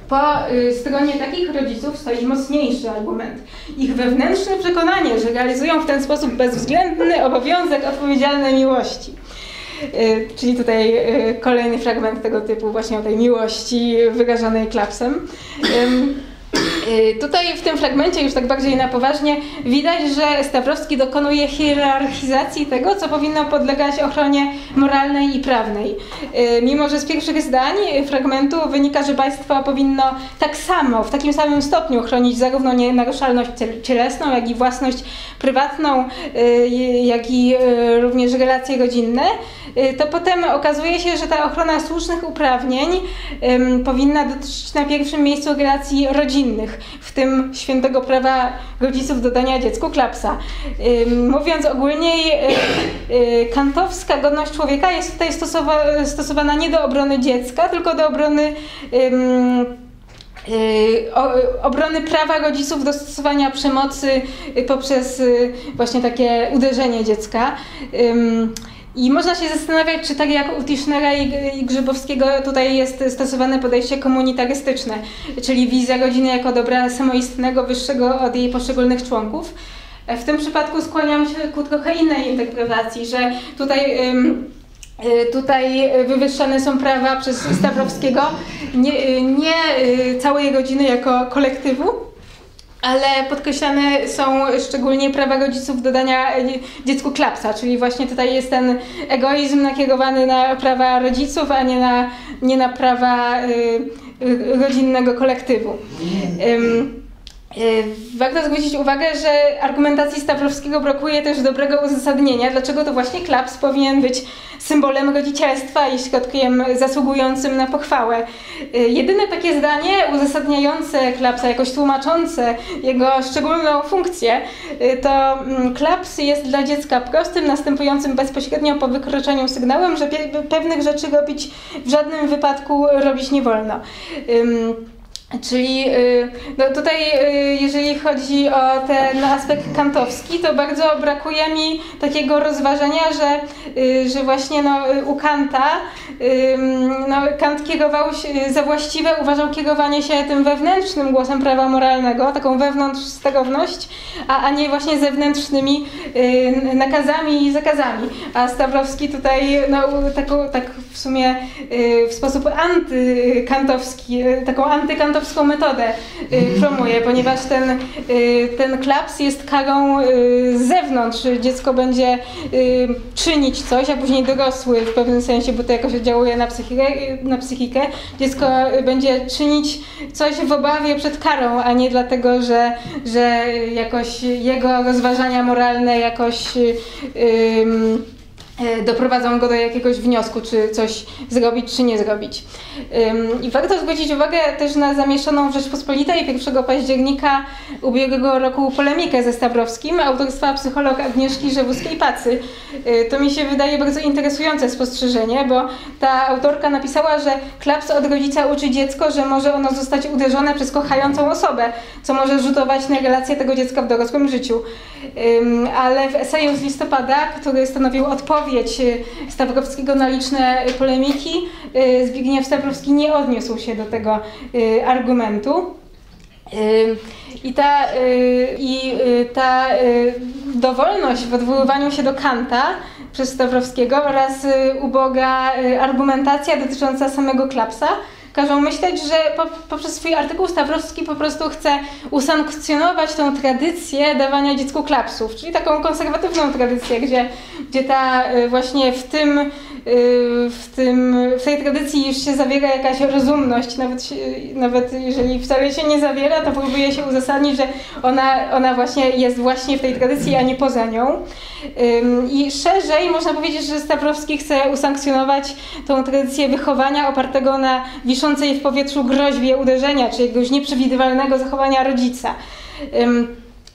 Po y, stronie takich rodziców stoi mocniejszy argument. Ich wewnętrzne przekonanie, że realizują w ten sposób bezwzględny obowiązek odpowiedzialnej miłości. Y, czyli tutaj y, kolejny fragment tego typu, właśnie o tej miłości wyrażonej klapsem. Y, Tutaj w tym fragmencie, już tak bardziej na poważnie, widać, że Stawrowski dokonuje hierarchizacji tego, co powinno podlegać ochronie moralnej i prawnej. Mimo że z pierwszych zdań fragmentu wynika, że państwo powinno tak samo, w takim samym stopniu chronić zarówno nienaruszalność cielesną, jak i własność prywatną, jak i również relacje rodzinne, to potem okazuje się, że ta ochrona słusznych uprawnień powinna dotyczyć na pierwszym miejscu relacji rodzinnych, w tym świętego prawa rodziców do dania dziecku klapsa. Mówiąc ogólniej, kantowska godność człowieka jest tutaj stosowa- stosowana nie do obrony dziecka, tylko do obrony obrony prawa rodziców do stosowania przemocy poprzez właśnie takie uderzenie dziecka. I można się zastanawiać, czy tak jak u Tischnera i Grzybowskiego tutaj jest stosowane podejście komunitarystyczne, czyli wizja rodziny jako dobra samoistnego, wyższego od jej poszczególnych członków. W tym przypadku skłaniam się ku trochę innej interpretacji, że tutaj Tutaj wywyższane są prawa przez Stawrowskiego, nie, nie całej rodziny jako kolektywu, ale podkreślane są szczególnie prawa rodziców dodania dziecku klapsa, czyli właśnie tutaj jest ten egoizm nakierowany na prawa rodziców, a nie na, nie na prawa rodzinnego kolektywu. Um, Warto zwrócić uwagę, że argumentacji Stawrowskiego brakuje też dobrego uzasadnienia, dlaczego to właśnie klaps powinien być symbolem rodzicielstwa i środkiem zasługującym na pochwałę. Jedyne takie zdanie uzasadniające klapsa, jakoś tłumaczące jego szczególną funkcję, to klaps jest dla dziecka prostym, następującym bezpośrednio po wykroczeniu sygnałem, że pewnych rzeczy robić w żadnym wypadku robić nie wolno. Czyli no tutaj, jeżeli chodzi o ten aspekt kantowski, to bardzo brakuje mi takiego rozważenia, że, że właśnie no, u Kanta no, Kant kierował się, za właściwe uważał kierowanie się tym wewnętrznym głosem prawa moralnego, taką wewnątrzsterowność, a, a nie właśnie zewnętrznymi nakazami i zakazami. A Stawrowski tutaj no, taką, tak w sumie w sposób antykantowski, taką antykantowską metodę y, promuje, ponieważ ten, y, ten klaps jest karą y, z zewnątrz. Dziecko będzie y, czynić coś, a później dorosły w pewnym sensie, bo to jakoś oddziałuje na psychikę. Na psychikę. Dziecko będzie czynić coś w obawie przed karą, a nie dlatego, że, że jakoś jego rozważania moralne jakoś y, y, doprowadzą go do jakiegoś wniosku, czy coś zrobić, czy nie zrobić. I warto zwrócić uwagę też na zamieszoną w Rzeczpospolitej pierwszego października ubiegłego roku polemikę ze Stawrowskim autorstwa psycholog Agnieszki Żewuskiej-Pacy. To mi się wydaje bardzo interesujące spostrzeżenie, bo ta autorka napisała, że klaps od rodzica uczy dziecko, że może ono zostać uderzone przez kochającą osobę, co może rzutować na relacje tego dziecka w dorosłym życiu. Ale w eseju z listopada, który stanowił odpowiedź Stawrowskiego na liczne polemiki, Zbigniew Stawrowski nie odniósł się do tego y, argumentu. Y, I ta, y, i, y, ta y, dowolność w odwoływaniu się do Kanta przez Stawrowskiego oraz y, uboga y, argumentacja dotycząca samego klapsa każą myśleć, że poprzez swój artykuł Stawrowski po prostu chce usankcjonować tą tradycję dawania dziecku klapsów, czyli taką konserwatywną tradycję, gdzie, gdzie ta właśnie w tym, w tym, w tej tradycji już się zawiera jakaś rozumność, nawet, nawet jeżeli wcale się nie zawiera, to próbuje się uzasadnić, że ona, ona właśnie jest właśnie w tej tradycji, a nie poza nią. I szerzej można powiedzieć, że Stawrowski chce usankcjonować tą tradycję wychowania opartego na wiszącej w powietrzu groźbie uderzenia, czy jakiegoś nieprzewidywalnego zachowania rodzica.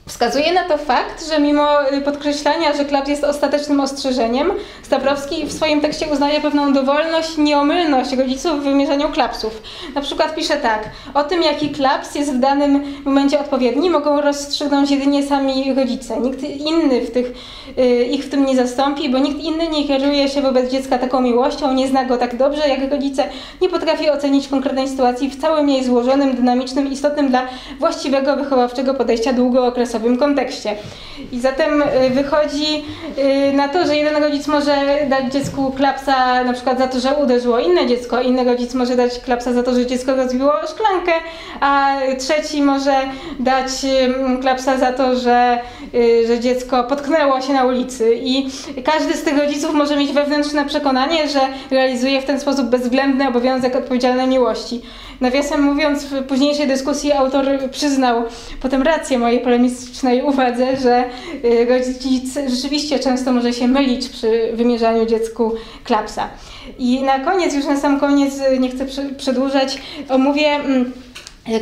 Wskazuje na to fakt, że mimo podkreślania, że klaps jest ostatecznym ostrzeżeniem, Stawrowski w swoim tekście uznaje pewną dowolność, nieomylność rodziców w wymierzaniu klapsów. Na przykład pisze tak: o tym, jaki klaps jest w danym momencie odpowiedni, mogą rozstrzygnąć jedynie sami rodzice. Nikt inny w tych, ich w tym nie zastąpi, bo nikt inny nie kieruje się wobec dziecka taką miłością, nie zna go tak dobrze jak rodzice, nie potrafi ocenić konkretnej sytuacji w całym jej złożonym, dynamicznym, istotnym dla właściwego wychowawczego podejścia długookresowym kontekście. I zatem wychodzi na to, że jeden rodzic może dać dziecku klapsa na przykład za to, że uderzyło inne dziecko, inny rodzic może dać klapsa za to, że dziecko rozbiło szklankę, a trzeci może dać klapsa za to, że, że dziecko potknęło się na ulicy. I każdy z tych rodziców może mieć wewnętrzne przekonanie, że realizuje w ten sposób bezwzględny obowiązek odpowiedzialnej miłości. Nawiasem mówiąc, w późniejszej dyskusji autor przyznał potem rację mojej polemistycznej uwadze, że rodzic rzeczywiście często może się mylić przy wymierzaniu dziecku klapsa. I na koniec, już na sam koniec, nie chcę przedłużać, omówię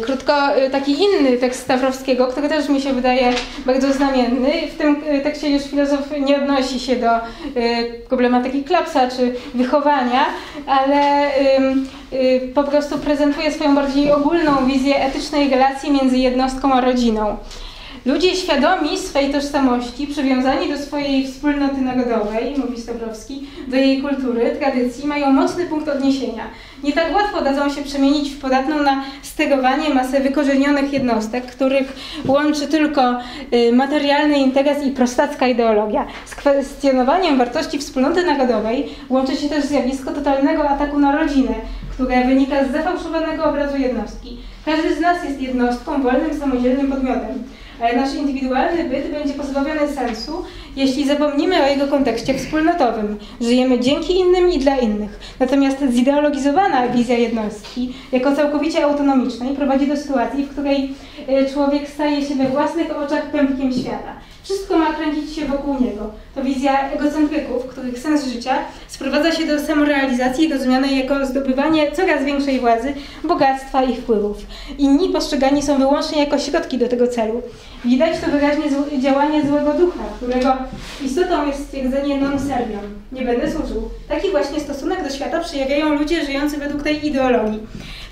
Krótko taki inny tekst Stawrowskiego, który też mi się wydaje bardzo znamienny. W tym tekście już filozof nie odnosi się do problematyki klapsa czy wychowania, ale po prostu prezentuje swoją bardziej ogólną wizję etycznej relacji między jednostką a rodziną. Ludzie świadomi swej tożsamości, przywiązani do swojej wspólnoty narodowej, mówi Stawrowski, do jej kultury, tradycji, mają mocny punkt odniesienia. Nie tak łatwo dadzą się przemienić w podatną na sterowanie masę wykorzenionych jednostek, których łączy tylko materialny interes i prostacka ideologia. Z kwestionowaniem wartości wspólnoty narodowej łączy się też zjawisko totalnego ataku na rodzinę, które wynika z zafałszowanego obrazu jednostki. Każdy z nas jest jednostką, wolnym, samodzielnym podmiotem. Ale nasz indywidualny byt będzie pozbawiony sensu, jeśli zapomnimy o jego kontekście wspólnotowym. Żyjemy dzięki innym i dla innych. Natomiast zideologizowana wizja jednostki, jako całkowicie autonomicznej, prowadzi do sytuacji, w której człowiek staje się we własnych oczach pępkiem świata. Wszystko ma kręcić się wokół niego. To wizja egocentryków, których sens życia sprowadza się do samorealizacji rozumianej jako zdobywanie coraz większej władzy, bogactwa i wpływów. Inni postrzegani są wyłącznie jako środki do tego celu. Widać to wyraźnie zł- działanie złego ducha, którego istotą jest stwierdzenie non serviam. Nie będę służył. Taki właśnie stosunek do świata przejawiają ludzie żyjący według tej ideologii.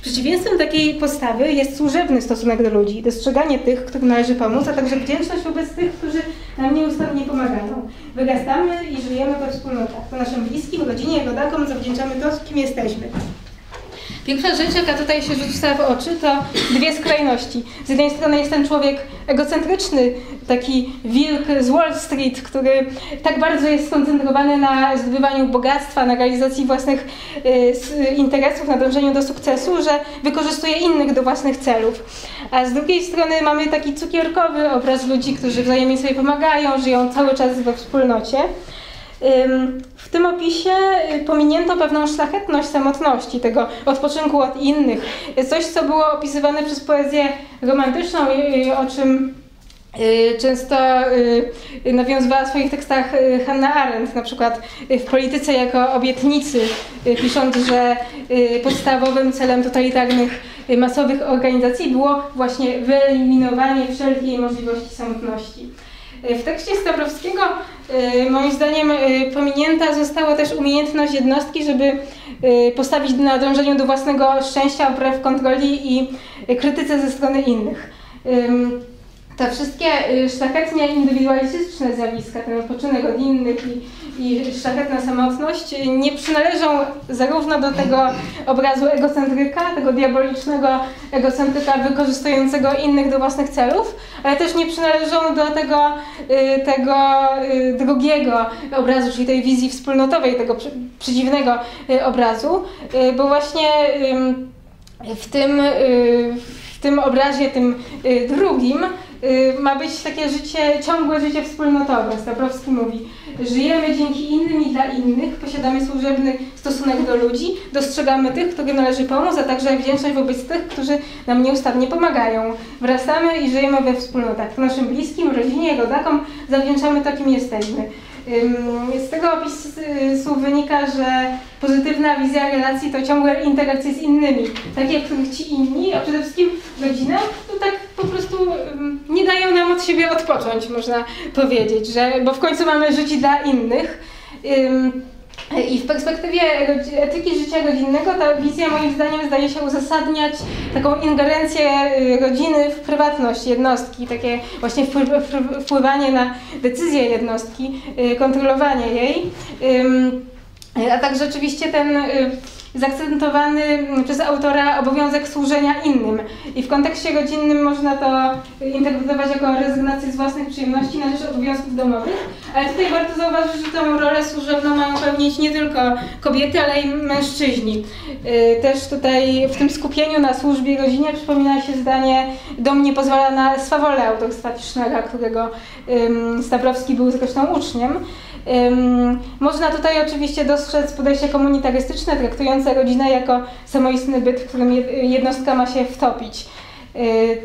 Przeciwieństwem takiej postawy jest służebny stosunek do ludzi, dostrzeganie tych, którym należy pomóc, a także wdzięczność wobec tych, którzy nam nieustannie pomagają. Wyrastamy i żyjemy we wspólnotach. To naszym bliskim, rodzinie, rodakom zawdzięczamy to, kim jesteśmy. Pierwsza rzecz, jaka tutaj się rzuca w oczy, to dwie skrajności. Z jednej strony jest ten człowiek egocentryczny, taki wilk z Wall Street, który tak bardzo jest skoncentrowany na zdobywaniu bogactwa, na realizacji własnych y, interesów, na dążeniu do sukcesu, że wykorzystuje innych do własnych celów. A z drugiej strony mamy taki cukierkowy obraz ludzi, którzy wzajemnie sobie pomagają, żyją cały czas we wspólnocie. W tym opisie pominięto pewną szlachetność samotności, tego odpoczynku od innych. Coś, co było opisywane przez poezję romantyczną, o czym często nawiązywała w swoich tekstach Hannah Arendt, na przykład w Polityce jako obietnicy, pisząc, że podstawowym celem totalitarnych masowych organizacji było właśnie wyeliminowanie wszelkiej możliwości samotności. W tekście Stawrowskiego moim zdaniem pominięta została też umiejętność jednostki, żeby postawić na dążeniu do własnego szczęścia wbrew kontroli i krytyce ze strony innych. Te wszystkie szlachetnie indywidualistyczne zjawiska, ten odpoczynek od innych i, i szlachetna samotność nie przynależą zarówno do tego obrazu egocentryka, tego diabolicznego egocentryka wykorzystującego innych do własnych celów, ale też nie przynależą do tego, tego drugiego obrazu, czyli tej wizji wspólnotowej, tego przeciwnego obrazu, bo właśnie w tym, w tym obrazie, tym drugim, ma być takie życie, ciągłe życie wspólnotowe. Stawrowski mówi, żyjemy dzięki innym i dla innych, posiadamy służebny stosunek do ludzi, dostrzegamy tych, którym należy pomóc, a także wdzięczność wobec tych, którzy nam nieustannie pomagają. Wracamy i żyjemy we wspólnotach. To naszym bliskim, rodzinie, rodakom zawdzięczamy to, kim jesteśmy. Z tego opisu wynika, że pozytywna wizja relacji to ciągłe interakcje z innymi, takie, w których ci inni, a przede wszystkim rodzina, to tak po prostu nie dają nam od siebie odpocząć, można powiedzieć, że, bo w końcu mamy żyć dla innych. I w perspektywie etyki życia rodzinnego ta wizja moim zdaniem zdaje się uzasadniać taką ingerencję rodziny w prywatność jednostki, takie właśnie wpływanie na decyzje jednostki, kontrolowanie jej, a także oczywiście ten zaakcentowany przez autora obowiązek służenia innym. I w kontekście rodzinnym można to interpretować jako rezygnację z własnych przyjemności na rzecz obowiązków domowych, ale tutaj warto zauważyć, że tę rolę służebną mają pełnić nie tylko kobiety, ale i mężczyźni. Też tutaj w tym skupieniu na służbie i rodzinie przypomina się zdanie "Dom nie pozwala na swawolę" autorstwa Tischnera, którego Stawrowski był zresztą uczniem. Można tutaj oczywiście dostrzec podejście komunitarystyczne, traktujące rodzinę jako samoistny byt, w którym jednostka ma się wtopić.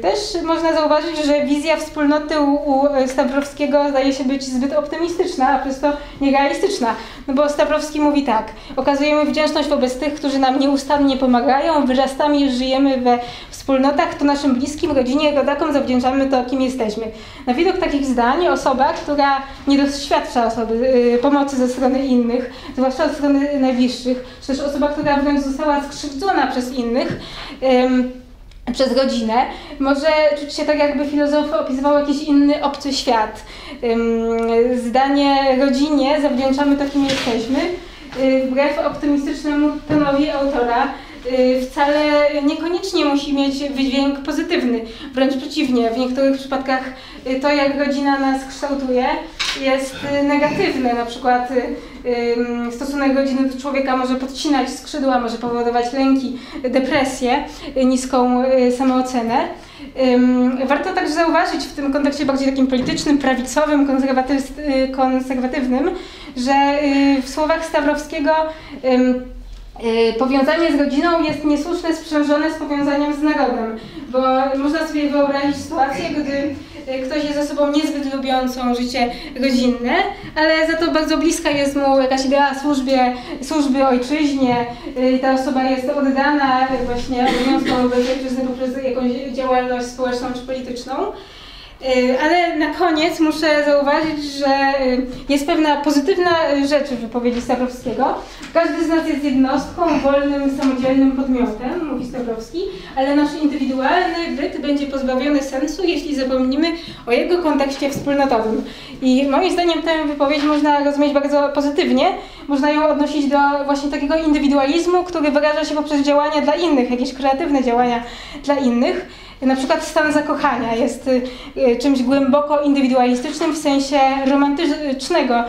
Też można zauważyć, że wizja wspólnoty u Stawrowskiego zdaje się być zbyt optymistyczna, a przez to nierealistyczna. No bo Stawrowski mówi tak, okazujemy wdzięczność wobec tych, którzy nam nieustannie pomagają, wyrastamy i żyjemy we wspólnocie wspólnotach, to naszym bliskim, rodzinie, rodakom zawdzięczamy to, kim jesteśmy. Na widok takich zdań osoba, która nie doświadcza osoby, y, pomocy ze strony innych, zwłaszcza ze strony najbliższych, czy też osoba, która wręcz została skrzywdzona przez innych, y, przez rodzinę, może czuć się tak, jakby filozof opisywał jakiś inny, obcy świat. Zdanie rodzinie zawdzięczamy to, kim jesteśmy, wbrew optymistycznemu tonowi autora, wcale niekoniecznie musi mieć wydźwięk pozytywny. Wręcz przeciwnie, w niektórych przypadkach to, jak rodzina nas kształtuje, jest negatywne. Na przykład stosunek rodziny do człowieka może podcinać skrzydła, może powodować lęki, depresję, niską samoocenę. Warto także zauważyć w tym kontekście bardziej takim politycznym, prawicowym, konserwatywnym, że w słowach Stawrowskiego powiązanie z rodziną jest niesłuszne, sprzężone z powiązaniem z narodem, bo można sobie wyobrazić sytuację, gdy ktoś jest osobą niezbyt lubiącą życie rodzinne, ale za to bardzo bliska jest mu jakaś idea służbie, służby ojczyźnie. Ta osoba jest oddana właśnie obowiązkom wobec ojczyzny poprzez jakąś działalność społeczną czy polityczną. Ale na koniec muszę zauważyć, że jest pewna pozytywna rzecz w wypowiedzi Stawrowskiego. Każdy z nas jest jednostką, wolnym, samodzielnym podmiotem, mówi Stawrowski, ale nasz indywidualny byt będzie pozbawiony sensu, jeśli zapomnimy o jego kontekście wspólnotowym. I moim zdaniem tę wypowiedź można rozumieć bardzo pozytywnie. Można ją odnosić do właśnie takiego indywidualizmu, który wyraża się poprzez działania dla innych, jakieś kreatywne działania dla innych. Na przykład stan zakochania jest czymś głęboko indywidualistycznym w sensie romantycznego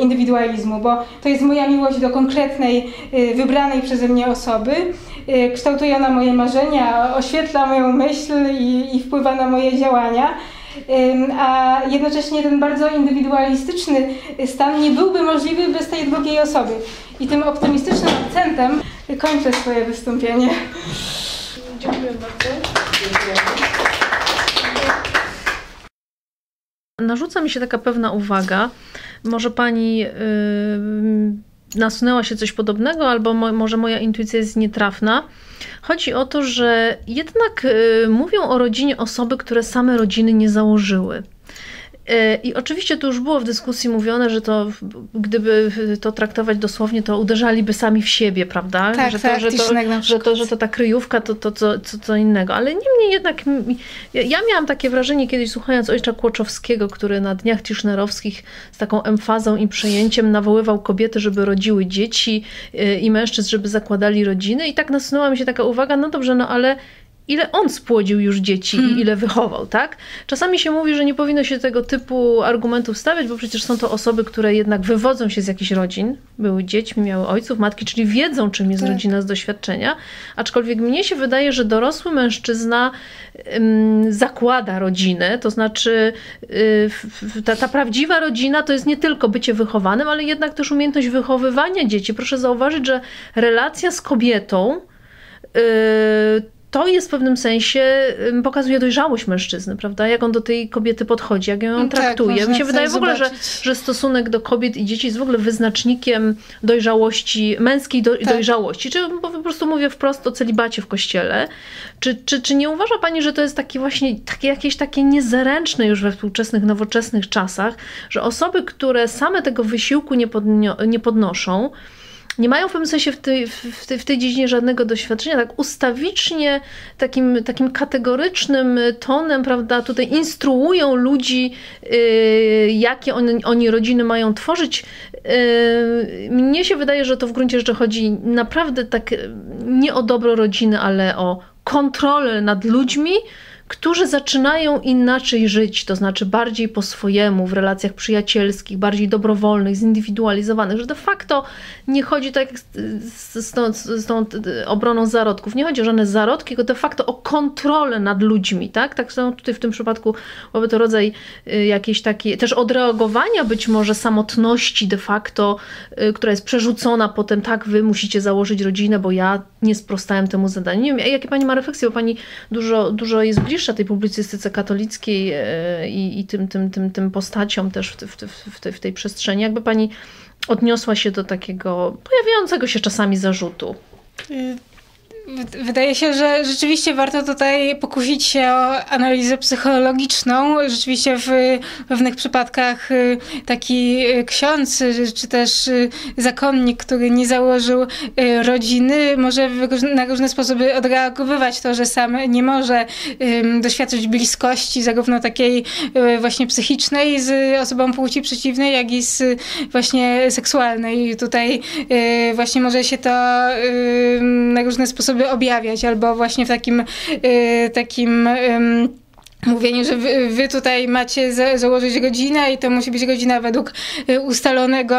indywidualizmu, bo to jest moja miłość do konkretnej, wybranej przeze mnie osoby. Kształtuje ona moje marzenia, oświetla moją myśl i, i wpływa na moje działania. A jednocześnie ten bardzo indywidualistyczny stan nie byłby możliwy bez tej drugiej osoby. I tym optymistycznym akcentem kończę swoje wystąpienie. Dziękuję bardzo. Narzuca mi się taka pewna uwaga, może Pani yy, nasunęła się coś podobnego, albo mo może moja intuicja jest nietrafna. Chodzi o to, że jednak yy, mówią o rodzinie osoby, które same rodziny nie założyły. I oczywiście to już było w dyskusji mówione, że to gdyby to traktować dosłownie, to uderzaliby sami w siebie, prawda? Tak, że to, tak, że, to, że, to, że to ta kryjówka to, to co, co innego. Ale niemniej jednak ja miałam takie wrażenie kiedyś, słuchając ojca Kłoczowskiego, który na dniach tischnerowskich z taką emfazą i przejęciem nawoływał kobiety, żeby rodziły dzieci i mężczyzn, żeby zakładali rodziny. I tak nasunęła mi się taka uwaga, no dobrze, no ale ile on spłodził już dzieci i ile wychował, tak? Czasami się mówi, że nie powinno się tego typu argumentów stawiać, bo przecież są to osoby, które jednak wywodzą się z jakichś rodzin, były dziećmi, miały ojców, matki, czyli wiedzą, czym jest rodzina z doświadczenia. Aczkolwiek mnie się wydaje, że dorosły mężczyzna ym, zakłada rodzinę, to znaczy yy, ta, ta prawdziwa rodzina to jest nie tylko bycie wychowanym, ale jednak też umiejętność wychowywania dzieci. Proszę zauważyć, że relacja z kobietą yy, to jest w pewnym sensie, pokazuje dojrzałość mężczyzny, prawda? Jak on do tej kobiety podchodzi, jak ją traktuje. Tak, mi się wydaje w ogóle, że, że stosunek do kobiet i dzieci jest w ogóle wyznacznikiem dojrzałości, męskiej do, tak. dojrzałości. Czy po prostu mówię wprost o celibacie w kościele. Czy, czy, czy nie uważa Pani, że to jest takie właśnie takie, jakieś takie niezręczne już we współczesnych, nowoczesnych czasach, że osoby, które same tego wysiłku nie, podnio, nie podnoszą, nie mają w pewnym sensie w tej, w, tej, w tej dziedzinie żadnego doświadczenia, tak ustawicznie, takim, takim kategorycznym tonem, prawda, tutaj instruują ludzi, yy, jakie on, oni rodziny mają tworzyć. Yy, mnie się wydaje, że to w gruncie rzeczy chodzi naprawdę tak nie o dobro rodziny, ale o kontrolę nad ludźmi, którzy zaczynają inaczej żyć, to znaczy bardziej po swojemu, w relacjach przyjacielskich, bardziej dobrowolnych, zindywidualizowanych, że de facto nie chodzi tak jak z, z, tą, z tą obroną zarodków, nie chodzi o żadne zarodki, tylko de facto o kontrolę nad ludźmi, tak? Tak samo tutaj w tym przypadku byłby to rodzaj jakiejś takiej, też odreagowania być może samotności de facto, która jest przerzucona potem, tak, wy musicie założyć rodzinę, bo ja nie sprostałem temu zadaniu. Nie wiem, jakie Pani ma refleksje, bo Pani dużo, dużo jest bliższa tej publicystyce katolickiej i, i tym, tym, tym, tym postaciom też w, w, w, tej, w tej przestrzeni. Jakby Pani odniosła się do takiego pojawiającego się czasami zarzutu? Wydaje się, że rzeczywiście warto tutaj pokusić się o analizę psychologiczną. Rzeczywiście w pewnych przypadkach taki ksiądz czy też zakonnik, który nie założył rodziny, może na różne sposoby odreagowywać to, że sam nie może doświadczyć bliskości zarówno takiej właśnie psychicznej z osobą płci przeciwnej, jak i z właśnie seksualnej. I tutaj właśnie może się to na różne sposoby sobie objawiać, albo właśnie w takim y, takim y, mówieniu, że wy, wy tutaj macie za, założyć rodzinę i to musi być rodzina według ustalonego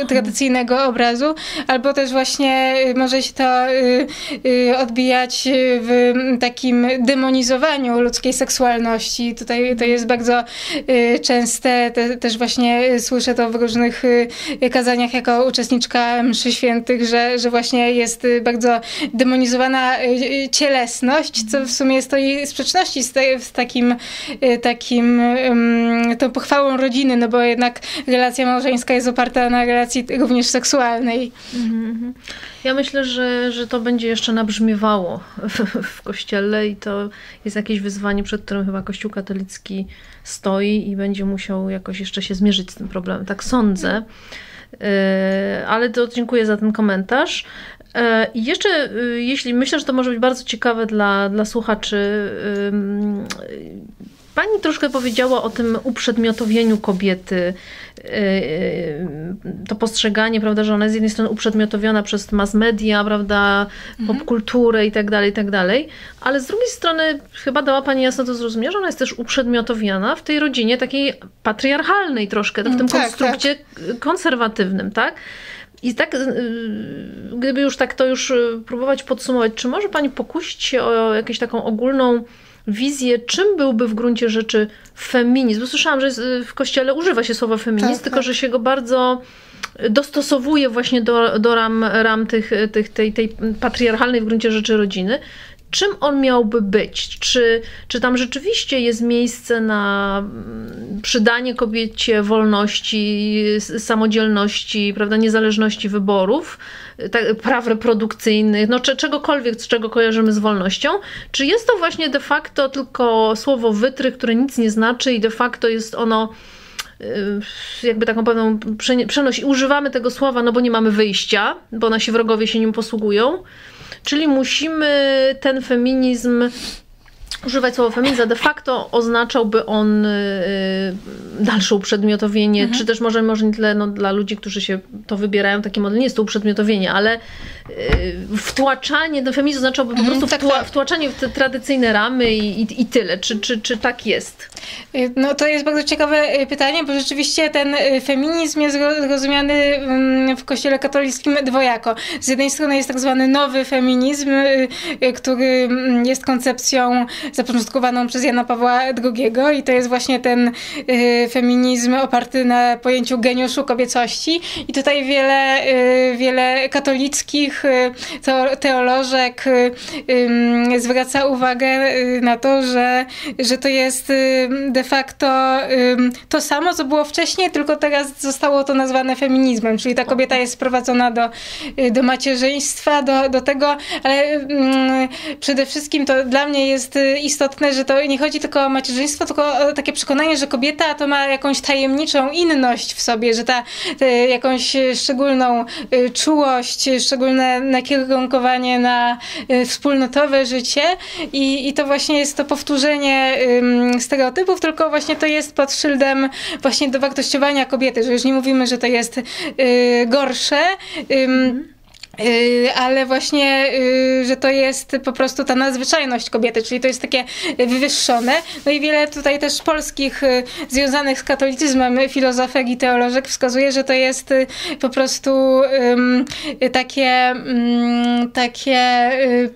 y, tradycyjnego obrazu, albo też właśnie może się to y, y, odbijać w takim demonizowaniu ludzkiej seksualności. Tutaj to jest bardzo y, częste, te, też właśnie słyszę to w różnych y, kazaniach jako uczestniczka mszy świętych, że, że właśnie jest bardzo demonizowana y, cielesność, co w sumie jest to jej sprzeczności z tej z takim, takim tą pochwałą rodziny, no bo jednak relacja małżeńska jest oparta na relacji również seksualnej. Mm-hmm. Ja myślę, że, że to będzie jeszcze nabrzmiewało w, w Kościele i to jest jakieś wyzwanie, przed którym chyba Kościół katolicki stoi i będzie musiał jakoś jeszcze się zmierzyć z tym problemem. Tak sądzę. Ale to dziękuję za ten komentarz. I jeszcze, jeśli myślę, że to może być bardzo ciekawe dla, dla słuchaczy, pani troszkę powiedziała o tym uprzedmiotowieniu kobiety, to postrzeganie, prawda, że ona jest z jednej strony uprzedmiotowiona przez mass media, prawda, mhm. popkulturę i tak dalej, i tak dalej, ale z drugiej strony chyba dała pani jasno to zrozumieć, że ona jest też uprzedmiotowiona w tej rodzinie takiej patriarchalnej troszkę, w tym tak, konstrukcie tak. konserwatywnym, tak? I tak, gdyby już tak to już próbować podsumować, czy może pani pokusić się o jakąś taką ogólną wizję, czym byłby w gruncie rzeczy feminizm? Bo słyszałam, że w Kościele używa się słowa feminizm, tak, tylko tak. że się go bardzo dostosowuje właśnie do, do ram, ram tych, tych, tej, tej patriarchalnej w gruncie rzeczy rodziny. Czym on miałby być? Czy, czy tam rzeczywiście jest miejsce na przydanie kobiecie wolności, samodzielności, prawda, niezależności wyborów, tak, praw reprodukcyjnych, no, czy, czegokolwiek, z czego kojarzymy z wolnością? Czy jest to właśnie de facto tylko słowo wytrych, które nic nie znaczy i de facto jest ono jakby taką pewną przenosi. Używamy tego słowa, no bo nie mamy wyjścia, bo nasi wrogowie się nim posługują. Czyli musimy ten feminizm, używać słowa feminizm, de facto oznaczałby on dalsze uprzedmiotowienie, mhm. czy też może, może nie tyle no, dla ludzi, którzy się to wybierają, taki model nie jest to uprzedmiotowienie, ale wtłaczanie, ten feminizm oznaczałby po prostu tak, wtła, wtłaczanie w te tradycyjne ramy i, i, i tyle. Czy, czy, czy tak jest? No to jest bardzo ciekawe pytanie, bo rzeczywiście ten feminizm jest rozumiany w Kościele katolickim dwojako. Z jednej strony jest tak zwany nowy feminizm, który jest koncepcją zapoczątkowaną przez Jana Pawła drugiego i to jest właśnie ten feminizm oparty na pojęciu geniuszu kobiecości i tutaj wiele, wiele katolickich teolożek zwraca uwagę na to, że, że to jest de facto to samo, co było wcześniej, tylko teraz zostało to nazwane feminizmem, czyli ta kobieta jest sprowadzona do, do macierzyństwa, do, do tego, ale przede wszystkim to dla mnie jest istotne, że to nie chodzi tylko o macierzyństwo, tylko o takie przekonanie, że kobieta to ma jakąś tajemniczą inność w sobie, że ta jakąś szczególną czułość, szczególne nakierunkowanie na wspólnotowe życie i, i to właśnie jest to powtórzenie stereotypów, tylko właśnie to jest pod szyldem właśnie dowartościowania kobiety, że już nie mówimy, że to jest gorsze, ale właśnie, że to jest po prostu ta nadzwyczajność kobiety, czyli to jest takie wywyższone. No i wiele tutaj też polskich związanych z katolicyzmem filozofek i teolożek wskazuje, że to jest po prostu takie, takie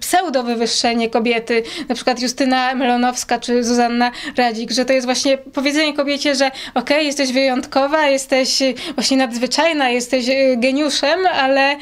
pseudo-wywyższenie kobiety. Na przykład Justyna Melonowska czy Zuzanna Radzik, że to jest właśnie powiedzenie kobiecie, że okej, jesteś wyjątkowa, jesteś właśnie nadzwyczajna, jesteś geniuszem, ale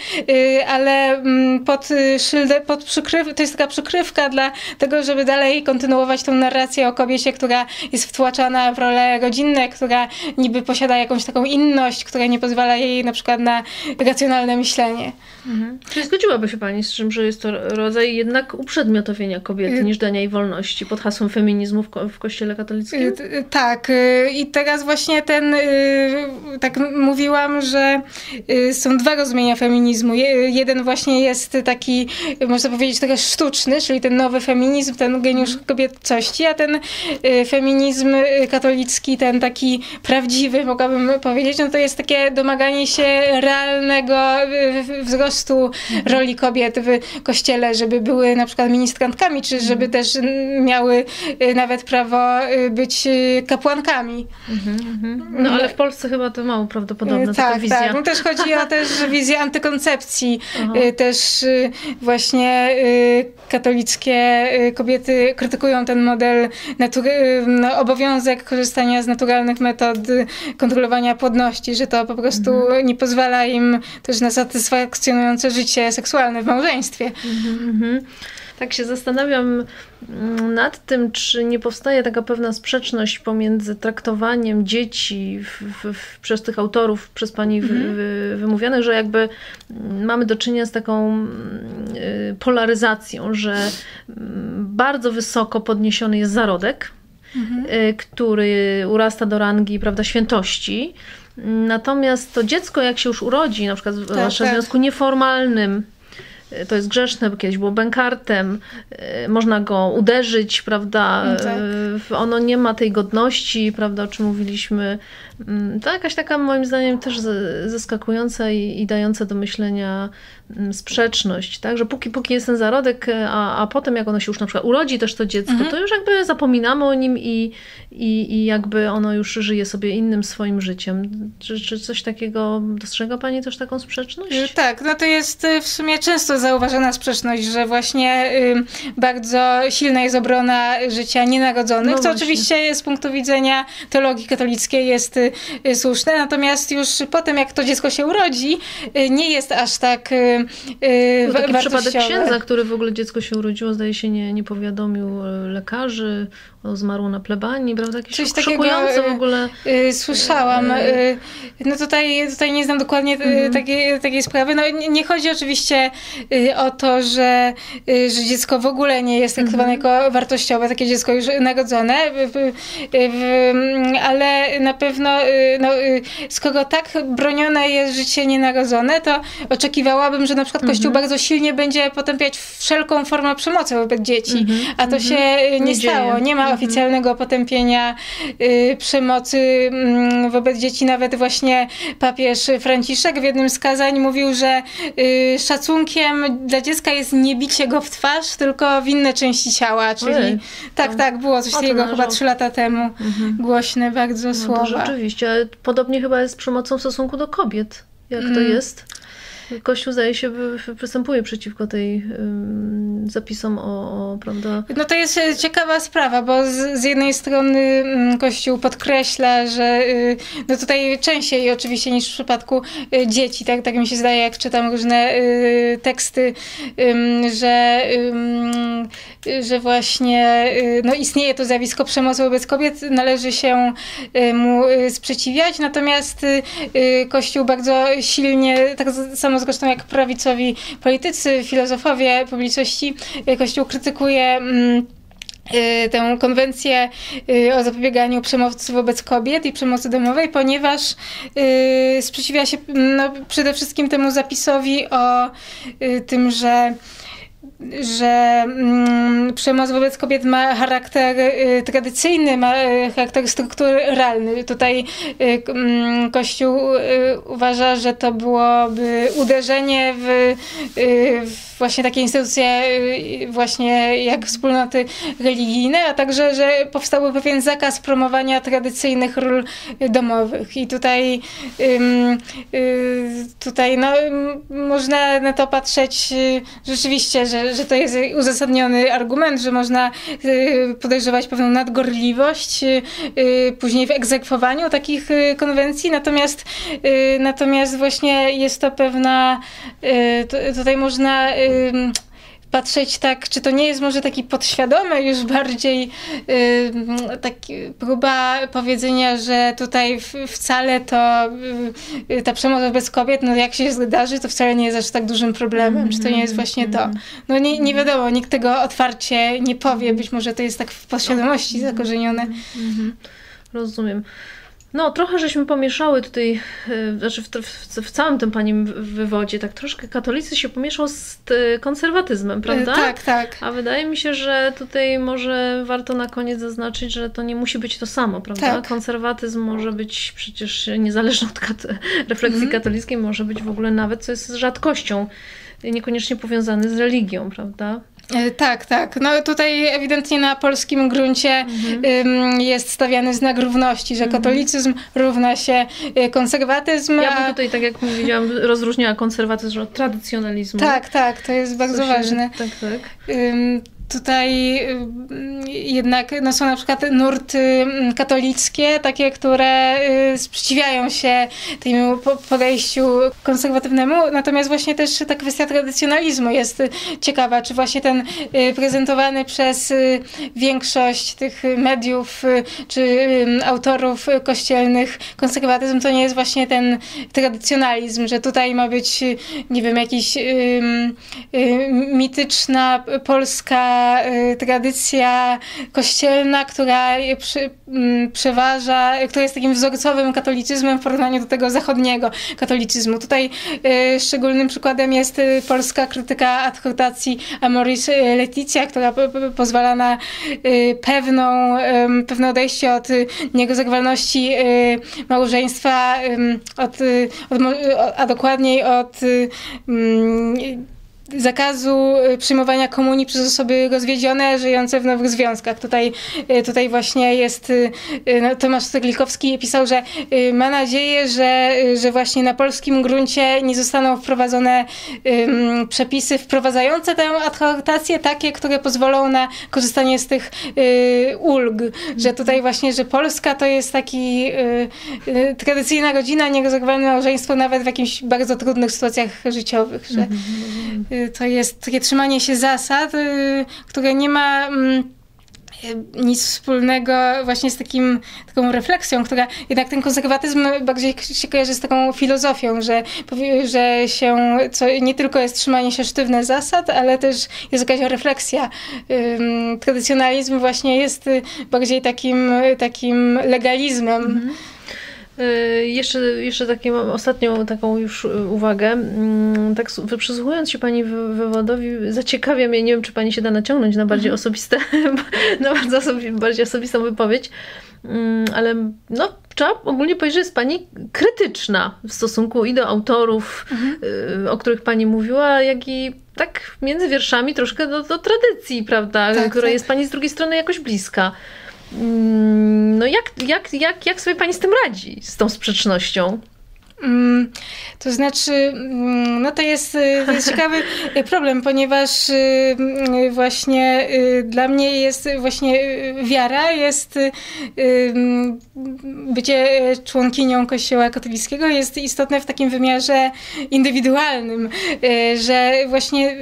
ale pod szyldę, pod przykryw, to jest taka przykrywka dla tego, żeby dalej kontynuować tą narrację o kobiecie, która jest wtłaczana w role rodzinne, która niby posiada jakąś taką inność, która nie pozwala jej na przykład na racjonalne myślenie. Mhm. Czy zgodziłaby się Pani z czym, że jest to rodzaj jednak uprzedmiotowienia kobiety niż dania jej wolności pod hasłem feminizmu w, ko w Kościele katolickim? Tak. I teraz właśnie ten, tak mówiłam, że są dwa rozumienia feminizmu. Jeden właśnie jest taki, można powiedzieć, trochę sztuczny, czyli ten nowy feminizm, ten geniusz kobiecości, a ten feminizm katolicki, ten taki prawdziwy, mogłabym powiedzieć, no to jest takie domaganie się realnego wzrostu roli kobiet w Kościele, żeby były na przykład ministrantkami, czy żeby też miały nawet prawo być kapłankami. No ale w Polsce chyba to mało prawdopodobne. Tak, wizja. Tak. No, też chodzi o też wizję antykoncepcji. Aha. Też właśnie katolickie kobiety krytykują ten model natury, no, obowiązek korzystania z naturalnych metod kontrolowania płodności, że to po prostu mhm. nie pozwala im też na satysfakcjonujące życie seksualne w małżeństwie. Mhm. Tak się zastanawiam nad tym, czy nie powstaje taka pewna sprzeczność pomiędzy traktowaniem dzieci w, w, w, przez tych autorów, przez Pani wy, wy, wymówionych, że jakby mamy do czynienia z taką y, polaryzacją, że y, bardzo wysoko podniesiony jest zarodek, mhm. y, który urasta do rangi, prawda, świętości. Natomiast to dziecko, jak się już urodzi, na przykład w tak, naszym tak. związku nieformalnym, to jest grzeszne, bo kiedyś było bękartem, można go uderzyć, prawda? Tak. Ono nie ma tej godności, prawda, o czym mówiliśmy. To jakaś taka, moim zdaniem, też zaskakująca i, i dająca do myślenia sprzeczność, tak? Że póki, póki jest ten zarodek, a, a potem jak ono się już na przykład urodzi też to dziecko, mhm. to już jakby zapominamy o nim i, i, i jakby ono już żyje sobie innym swoim życiem. Czy, czy coś takiego, dostrzega Pani też taką sprzeczność? Tak, no to jest w sumie często zauważona sprzeczność, że właśnie y, bardzo silna jest obrona życia nienarodzonych, no co właśnie. Oczywiście z punktu widzenia teologii katolickiej jest y, y, słuszne, natomiast już potem jak to dziecko się urodzi, y, nie jest aż tak y, Był taki przypadek księdza, który w ogóle dziecko się urodziło, zdaje się nie, nie powiadomił lekarzy, zmarło na plebanii, prawda? Jakieś coś szokujące w ogóle. Yy, słyszałam. Yy, no tutaj, tutaj nie znam dokładnie yy. takiej, takiej sprawy. No, nie, nie chodzi oczywiście o to, że, że dziecko w ogóle nie jest traktowane yy. jako wartościowe, takie dziecko już narodzone, ale na pewno no, skoro tak bronione jest życie nienarodzone, to oczekiwałabym, że na przykład Kościół mhm. bardzo silnie będzie potępiać wszelką formę przemocy wobec dzieci, mhm. a to mhm. się nie, nie stało. Dzieje. Nie ma mhm. oficjalnego potępienia y, przemocy y, wobec dzieci. Nawet właśnie papież Franciszek w jednym z kazań mówił, że y, szacunkiem dla dziecka jest nie bicie go w twarz, tylko w inne części ciała. Czyli Ojej. tak, tak, było coś takiego chyba trzy lata temu. Mhm. Głośne bardzo no słowa. Rzeczywiście, ale podobnie chyba jest z przemocą w stosunku do kobiet. Jak mhm. to jest? Kościół, zdaje się, występuje przeciwko tej um, zapisom o, o, prawda? No to jest ciekawa sprawa, bo z, z jednej strony Kościół podkreśla, że no tutaj częściej oczywiście niż w przypadku dzieci, tak, tak mi się zdaje, jak czytam różne y, teksty, y, że, y, że właśnie y, no istnieje to zjawisko przemocy wobec kobiet, należy się y, mu sprzeciwiać, natomiast y, Kościół bardzo silnie, tak samo zresztą jak prawicowi politycy, filozofowie publiczności, Kościół krytykuje tę konwencję o zapobieganiu przemocy wobec kobiet i przemocy domowej, ponieważ sprzeciwia się no, przede wszystkim temu zapisowi o tym, że że mm, przemoc wobec kobiet ma charakter y, tradycyjny, ma y, charakter strukturalny. Tutaj y, y, Kościół y, uważa, że to byłoby uderzenie w, y, w właśnie takie instytucje właśnie jak wspólnoty religijne, a także, że powstałby pewien zakaz promowania tradycyjnych ról domowych. I tutaj, tutaj no, można na to patrzeć rzeczywiście, że, że to jest uzasadniony argument, że można podejrzewać pewną nadgorliwość później w egzekwowaniu takich konwencji, natomiast, natomiast właśnie jest to pewna, tutaj można patrzeć tak, czy to nie jest może taki podświadomy już bardziej yy, taki próba powiedzenia, że tutaj w, wcale to yy, ta przemoc wobec kobiet, no jak się zdarzy, to wcale nie jest aż tak dużym problemem. Mm-hmm. Czy to nie jest właśnie to? No nie, nie wiadomo, nikt tego otwarcie nie powie. Być może to jest tak w podświadomości zakorzenione. Mm-hmm. Rozumiem. No, trochę żeśmy pomieszały tutaj, znaczy w, w, w całym tym Panim wywodzie, tak troszkę katolicyzm się pomieszał z konserwatyzmem, prawda? Tak, tak. A wydaje mi się, że tutaj może warto na koniec zaznaczyć, że to nie musi być to samo, prawda? Tak. Konserwatyzm może być przecież niezależny od kat refleksji mhm. katolickiej, może być w ogóle nawet, co jest rzadkością, niekoniecznie powiązany z religią, prawda? Tak, tak. No tutaj ewidentnie na polskim gruncie mhm. jest stawiany znak równości, że katolicyzm równa się konserwatyzm. Ja bym tutaj, tak jak mówiłam, rozróżniała konserwatyzm od tradycjonalizmu. Tak, tak. To jest bardzo ważne. Tak, tak. Tutaj jednak no, są na przykład nurty katolickie, takie, które sprzeciwiają się temu podejściu konserwatywnemu. Natomiast właśnie też ta kwestia tradycjonalizmu jest ciekawa, czy właśnie ten prezentowany przez większość tych mediów czy autorów kościelnych konserwatyzm to nie jest właśnie ten tradycjonalizm, że tutaj ma być, nie wiem, jakiś mityczna polska tradycja kościelna, która przeważa, która jest takim wzorcowym katolicyzmem w porównaniu do tego zachodniego katolicyzmu. Tutaj y, szczególnym przykładem jest polska krytyka adhortacji Amoris Laetitia, która pozwala na y, pewną, y, pewne odejście od nierozerwalności y, małżeństwa, y, od, y, od, a dokładniej od y, y, zakazu przyjmowania komunii przez osoby rozwiedzione, żyjące w nowych związkach. Tutaj, tutaj właśnie jest no, Tomasz Terlikowski pisał, że ma nadzieję, że, że właśnie na polskim gruncie nie zostaną wprowadzone um, przepisy wprowadzające tę adhortację, takie, które pozwolą na korzystanie z tych um, ulg. Że tutaj właśnie, że Polska to jest taki um, tradycyjna rodzina, nierozerwalne małżeństwo nawet w jakichś bardzo trudnych sytuacjach życiowych. Że, to jest takie trzymanie się zasad, które nie ma nic wspólnego właśnie z takim, taką refleksją, która jednak ten konserwatyzm bardziej się kojarzy z taką filozofią, że, że się co, nie tylko jest trzymanie się sztywne zasad, ale też jest jakaś refleksja. Tradycjonalizm właśnie jest bardziej takim, takim legalizmem. Mhm. Jeszcze, jeszcze takie, mam ostatnią taką już uwagę. Tak, przysłuchując się Pani wywodowi, zaciekawia mnie, nie wiem, czy Pani się da naciągnąć na bardziej osobiste, na bardzo osobi bardziej osobistą wypowiedź, ale no, trzeba ogólnie powiedzieć, że jest Pani krytyczna w stosunku i do autorów, mhm. o których Pani mówiła, jak i tak między wierszami troszkę do, do tradycji, prawda, tak, która tak. jest Pani z drugiej strony jakoś bliska. No jak, jak, jak, jak sobie Pani z tym radzi, z tą sprzecznością? Mm, to znaczy, no to jest, to jest ciekawy problem, ponieważ właśnie dla mnie jest właśnie wiara, jest bycie członkinią Kościoła katolickiego jest istotne w takim wymiarze indywidualnym, że właśnie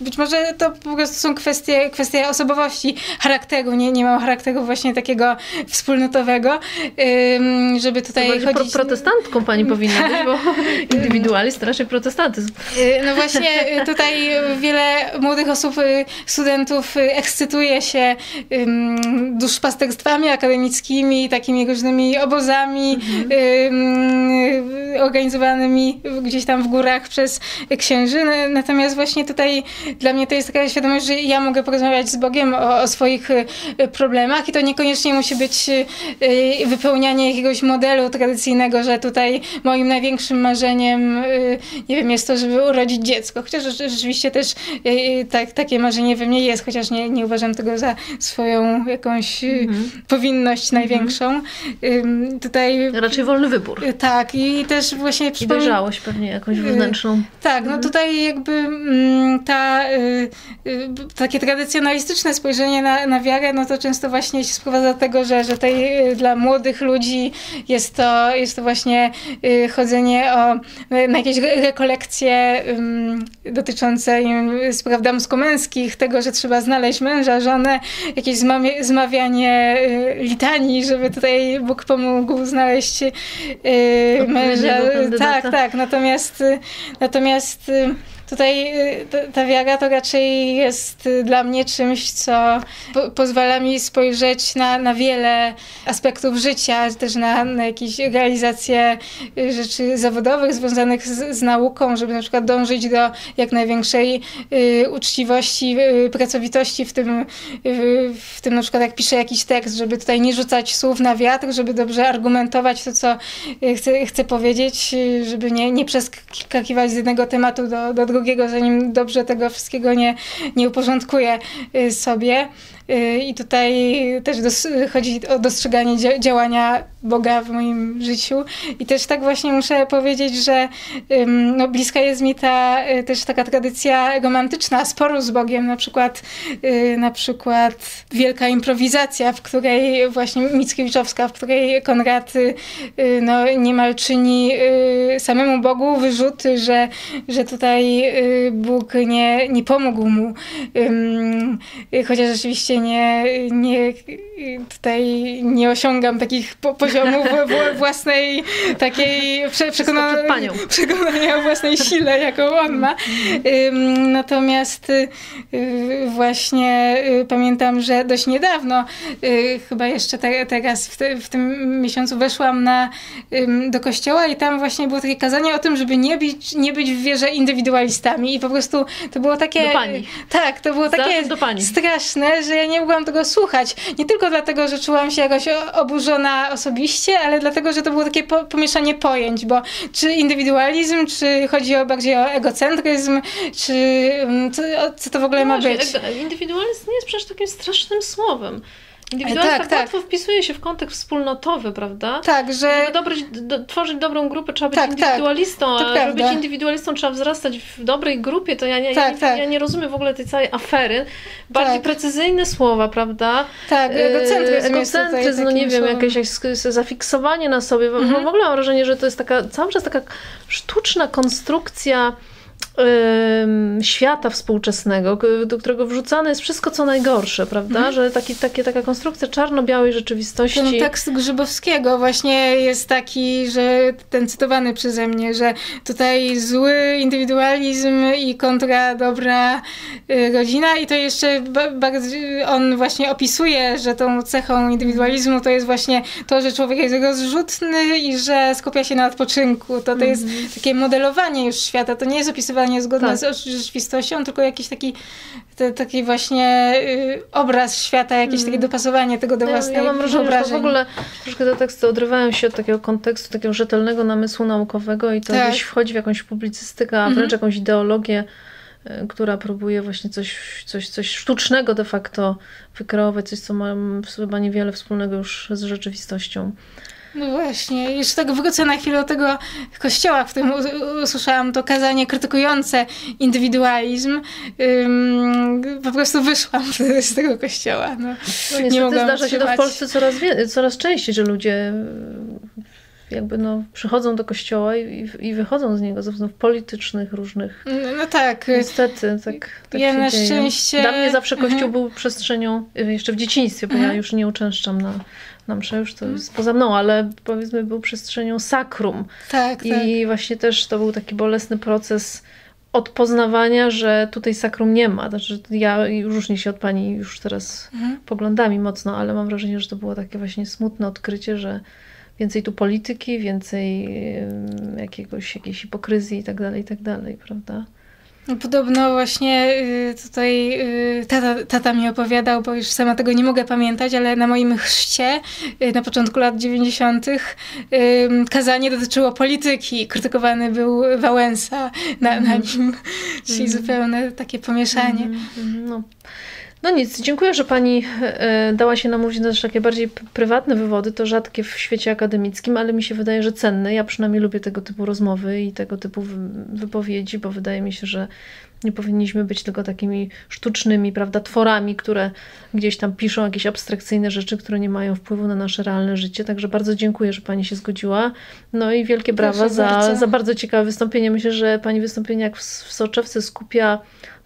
być może to po prostu są kwestie, kwestie osobowości, charakteru, nie, nie mam charakteru właśnie takiego wspólnotowego, żeby tutaj to chodzić... Pro protestantką Pani powinna być, bo indywidualizm to raczej protestantyzm. No właśnie tutaj wiele młodych osób, studentów ekscytuje się duszpasterstwami akademickimi, takimi różnymi obozami, mhm. organizowanymi gdzieś tam w górach przez księży. Natomiast właśnie tutaj dla mnie to jest taka świadomość, że ja mogę porozmawiać z Bogiem o, o swoich problemach i to niekoniecznie musi być wypełnianie jakiegoś modelu tradycyjnego, że tutaj moim największym marzeniem, nie wiem, jest to, żeby urodzić dziecko. Chociaż rzeczywiście też tak, takie marzenie we mnie jest, chociaż nie, nie uważam tego za swoją jakąś mhm. powinność największą. Mhm. Tutaj... Raczej wolny wybór. Tak, i też właśnie... Przypom... I dojrzałość pewnie jakąś wewnętrzną. Tak, no tutaj jakby ta, takie tradycjonalistyczne spojrzenie na, na wiarę, no to często właśnie się sprowadza do tego, że, że tej, dla młodych ludzi jest to, jest to właśnie chodzenie o, na jakieś rekolekcje dotyczące spraw damsko-męskich, tego, że trzeba znaleźć męża, żonę, jakieś zmawianie litanii, żeby tutaj Bóg pomógł znaleźć męża. Tak, tak. Natomiast, natomiast tutaj ta wiara to raczej jest dla mnie czymś, co po pozwala mi spojrzeć na, na wiele aspektów życia, też na, na jakieś realizacje rzeczy zawodowych związanych z, z nauką, żeby na przykład dążyć do jak największej y, uczciwości, y, pracowitości w tym, y, w tym na przykład jak piszę jakiś tekst, żeby tutaj nie rzucać słów na wiatr, żeby dobrze argumentować to, co chcę, chcę powiedzieć, żeby nie, nie przeskakiwać z jednego tematu do, do drugiego. drugiego, zanim dobrze tego wszystkiego nie, nie uporządkuję sobie. I tutaj też dos, chodzi o dostrzeganie dzia działania Boga w moim życiu. I też tak właśnie muszę powiedzieć, że ym, no, bliska jest mi ta, y, też taka tradycja romantyczna sporu z Bogiem. Na przykład, y, na przykład wielka improwizacja, w której właśnie Mickiewiczowska, w której Konrad y, no, niemal czyni y, samemu Bogu wyrzuty, że, że tutaj y, Bóg nie, nie pomógł mu. Ym, y, chociaż rzeczywiście Nie, nie, tutaj nie osiągam takich po, poziomów własnej takiej przekonania, przekonania o własnej sile, jaką on ma. Natomiast właśnie pamiętam, że dość niedawno, chyba jeszcze te, teraz w, te, w tym miesiącu weszłam na, do kościoła i tam właśnie było takie kazanie o tym, żeby nie być, nie być w wierze indywidualistami i po prostu to było takie... Do pani. Tak, to było takie straszne, że ja nie mogłam tego słuchać. Nie tylko dlatego, że czułam się jakoś oburzona osobiście, ale dlatego, że to było takie po, pomieszanie pojęć, bo czy indywidualizm, czy chodzi o bardziej o egocentryzm, czy co, co to w ogóle no ma właśnie, być? Indywidualizm nie jest przecież takim strasznym słowem. Indywidualista tak, tak łatwo tak. wpisuje się w kontekst wspólnotowy, prawda? Tak, że... Żeby dobryć, do, tworzyć dobrą grupę trzeba być tak, indywidualistą, tak, a prawda. Żeby być indywidualistą trzeba wzrastać w dobrej grupie, to ja nie, tak, ja, tak. ja nie rozumiem w ogóle tej całej afery. Bardziej tak. precyzyjne słowa, prawda? Tak, egocentryzm, egocentryzm no nie wiem, słowem. jakieś zafiksowanie na sobie. Mhm. Bo w ogóle mam wrażenie, że to jest taka cały czas taka sztuczna konstrukcja świata współczesnego, do którego wrzucane jest wszystko, co najgorsze, prawda? Mhm. Że taki, takie, taka konstrukcja czarno-białej rzeczywistości. Ten tekst Grzybowskiego właśnie jest taki, że ten cytowany przeze mnie, że tutaj zły indywidualizm i kontra dobra rodzina i to jeszcze bardzo on właśnie opisuje, że tą cechą indywidualizmu to jest właśnie to, że człowiek jest rozrzutny i że skupia się na odpoczynku. To, to mhm. jest takie modelowanie już świata. To nie jest opisywanie niezgodne tak. z rzeczywistością, tylko jakiś taki, te, taki właśnie y, obraz świata, jakieś takie dopasowanie tego do własnej ja, ja mam wrażenie, wyobrażeń. Że to w ogóle troszkę te teksty odrywają się od takiego kontekstu, takiego rzetelnego namysłu naukowego i to tak. gdzieś wchodzi w jakąś publicystykę, a wręcz mhm. jakąś ideologię, y, która próbuje właśnie coś, coś, coś sztucznego de facto wykreować, coś, co ma chyba niewiele wspólnego już z rzeczywistością. No właśnie, jeszcze tak wrócę na chwilę do tego kościoła, w którym usłyszałam to kazanie krytykujące indywidualizm. Ym, po prostu wyszłam z tego kościoła. No, no nie mogłam zdarza się to w Polsce coraz, coraz częściej, że ludzie jakby no, przychodzą do kościoła i, i wychodzą z niego ze względów politycznych, różnych. No tak. Niestety, tak, tak ja się na dzieje. Szczęście... Dla mnie zawsze kościół mhm. był przestrzenią, jeszcze w dzieciństwie, bo mhm. ja już nie uczęszczam na... na mszę, już to jest poza mną, ale powiedzmy był przestrzenią sakrum. Tak, I tak. właśnie też to był taki bolesny proces odpoznawania, że tutaj sakrum nie ma. Znaczy, ja różnię się od pani już teraz mhm. poglądami mocno, ale mam wrażenie, że to było takie właśnie smutne odkrycie, że więcej tu polityki, więcej jakiegoś, jakiejś hipokryzji i tak dalej, i tak dalej, prawda? No podobno właśnie tutaj tata, tata mi opowiadał, bo już sama tego nie mogę pamiętać, ale na moim chrzcie na początku lat dziewięćdziesiątych kazanie dotyczyło polityki. Krytykowany był Wałęsa na, mm. na nim. Czyli mm. zupełne takie pomieszanie. Mm. No. No nic, dziękuję, że Pani dała się namówić na też takie bardziej prywatne wywody, to rzadkie w świecie akademickim, ale mi się wydaje, że cenne. Ja przynajmniej lubię tego typu rozmowy i tego typu wypowiedzi, bo wydaje mi się, że nie powinniśmy być tylko takimi sztucznymi, prawda, tworami, które gdzieś tam piszą jakieś abstrakcyjne rzeczy, które nie mają wpływu na nasze realne życie. Także bardzo dziękuję, że Pani się zgodziła. No i wielkie brawa za, bardzo. za bardzo ciekawe wystąpienie. Myślę, że Pani wystąpienie jak w, w soczewce skupia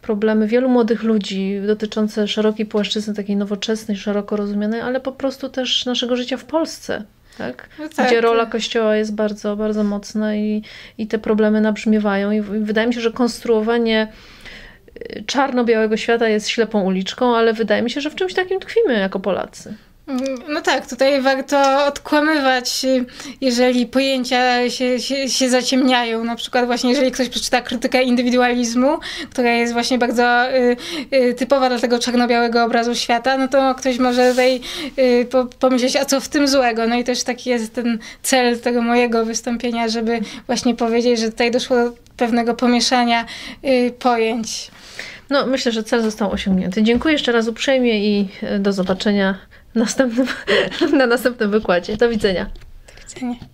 problemy wielu młodych ludzi dotyczące szerokiej płaszczyzny, takiej nowoczesnej, szeroko rozumianej, ale po prostu też naszego życia w Polsce, tak? No tak. Gdzie rola Kościoła jest bardzo, bardzo mocna i, i te problemy nabrzmiewają. I wydaje mi się, że konstruowanie czarno-białego świata jest ślepą uliczką, ale wydaje mi się, że w czymś takim tkwimy jako Polacy. No tak, tutaj warto odkłamywać, jeżeli pojęcia się, się, się zaciemniają. Na przykład właśnie jeżeli ktoś przeczyta krytykę indywidualizmu, która jest właśnie bardzo y, y, typowa dla tego czarno-białego obrazu świata, no to ktoś może tutaj y, po, pomyśleć, a co w tym złego? No i też taki jest ten cel tego mojego wystąpienia, żeby właśnie powiedzieć, że tutaj doszło do pewnego pomieszania y, pojęć. No myślę, że cel został osiągnięty. Dziękuję jeszcze raz uprzejmie i do zobaczenia. Następnym, na następnym wykładzie. Do widzenia. Do widzenia.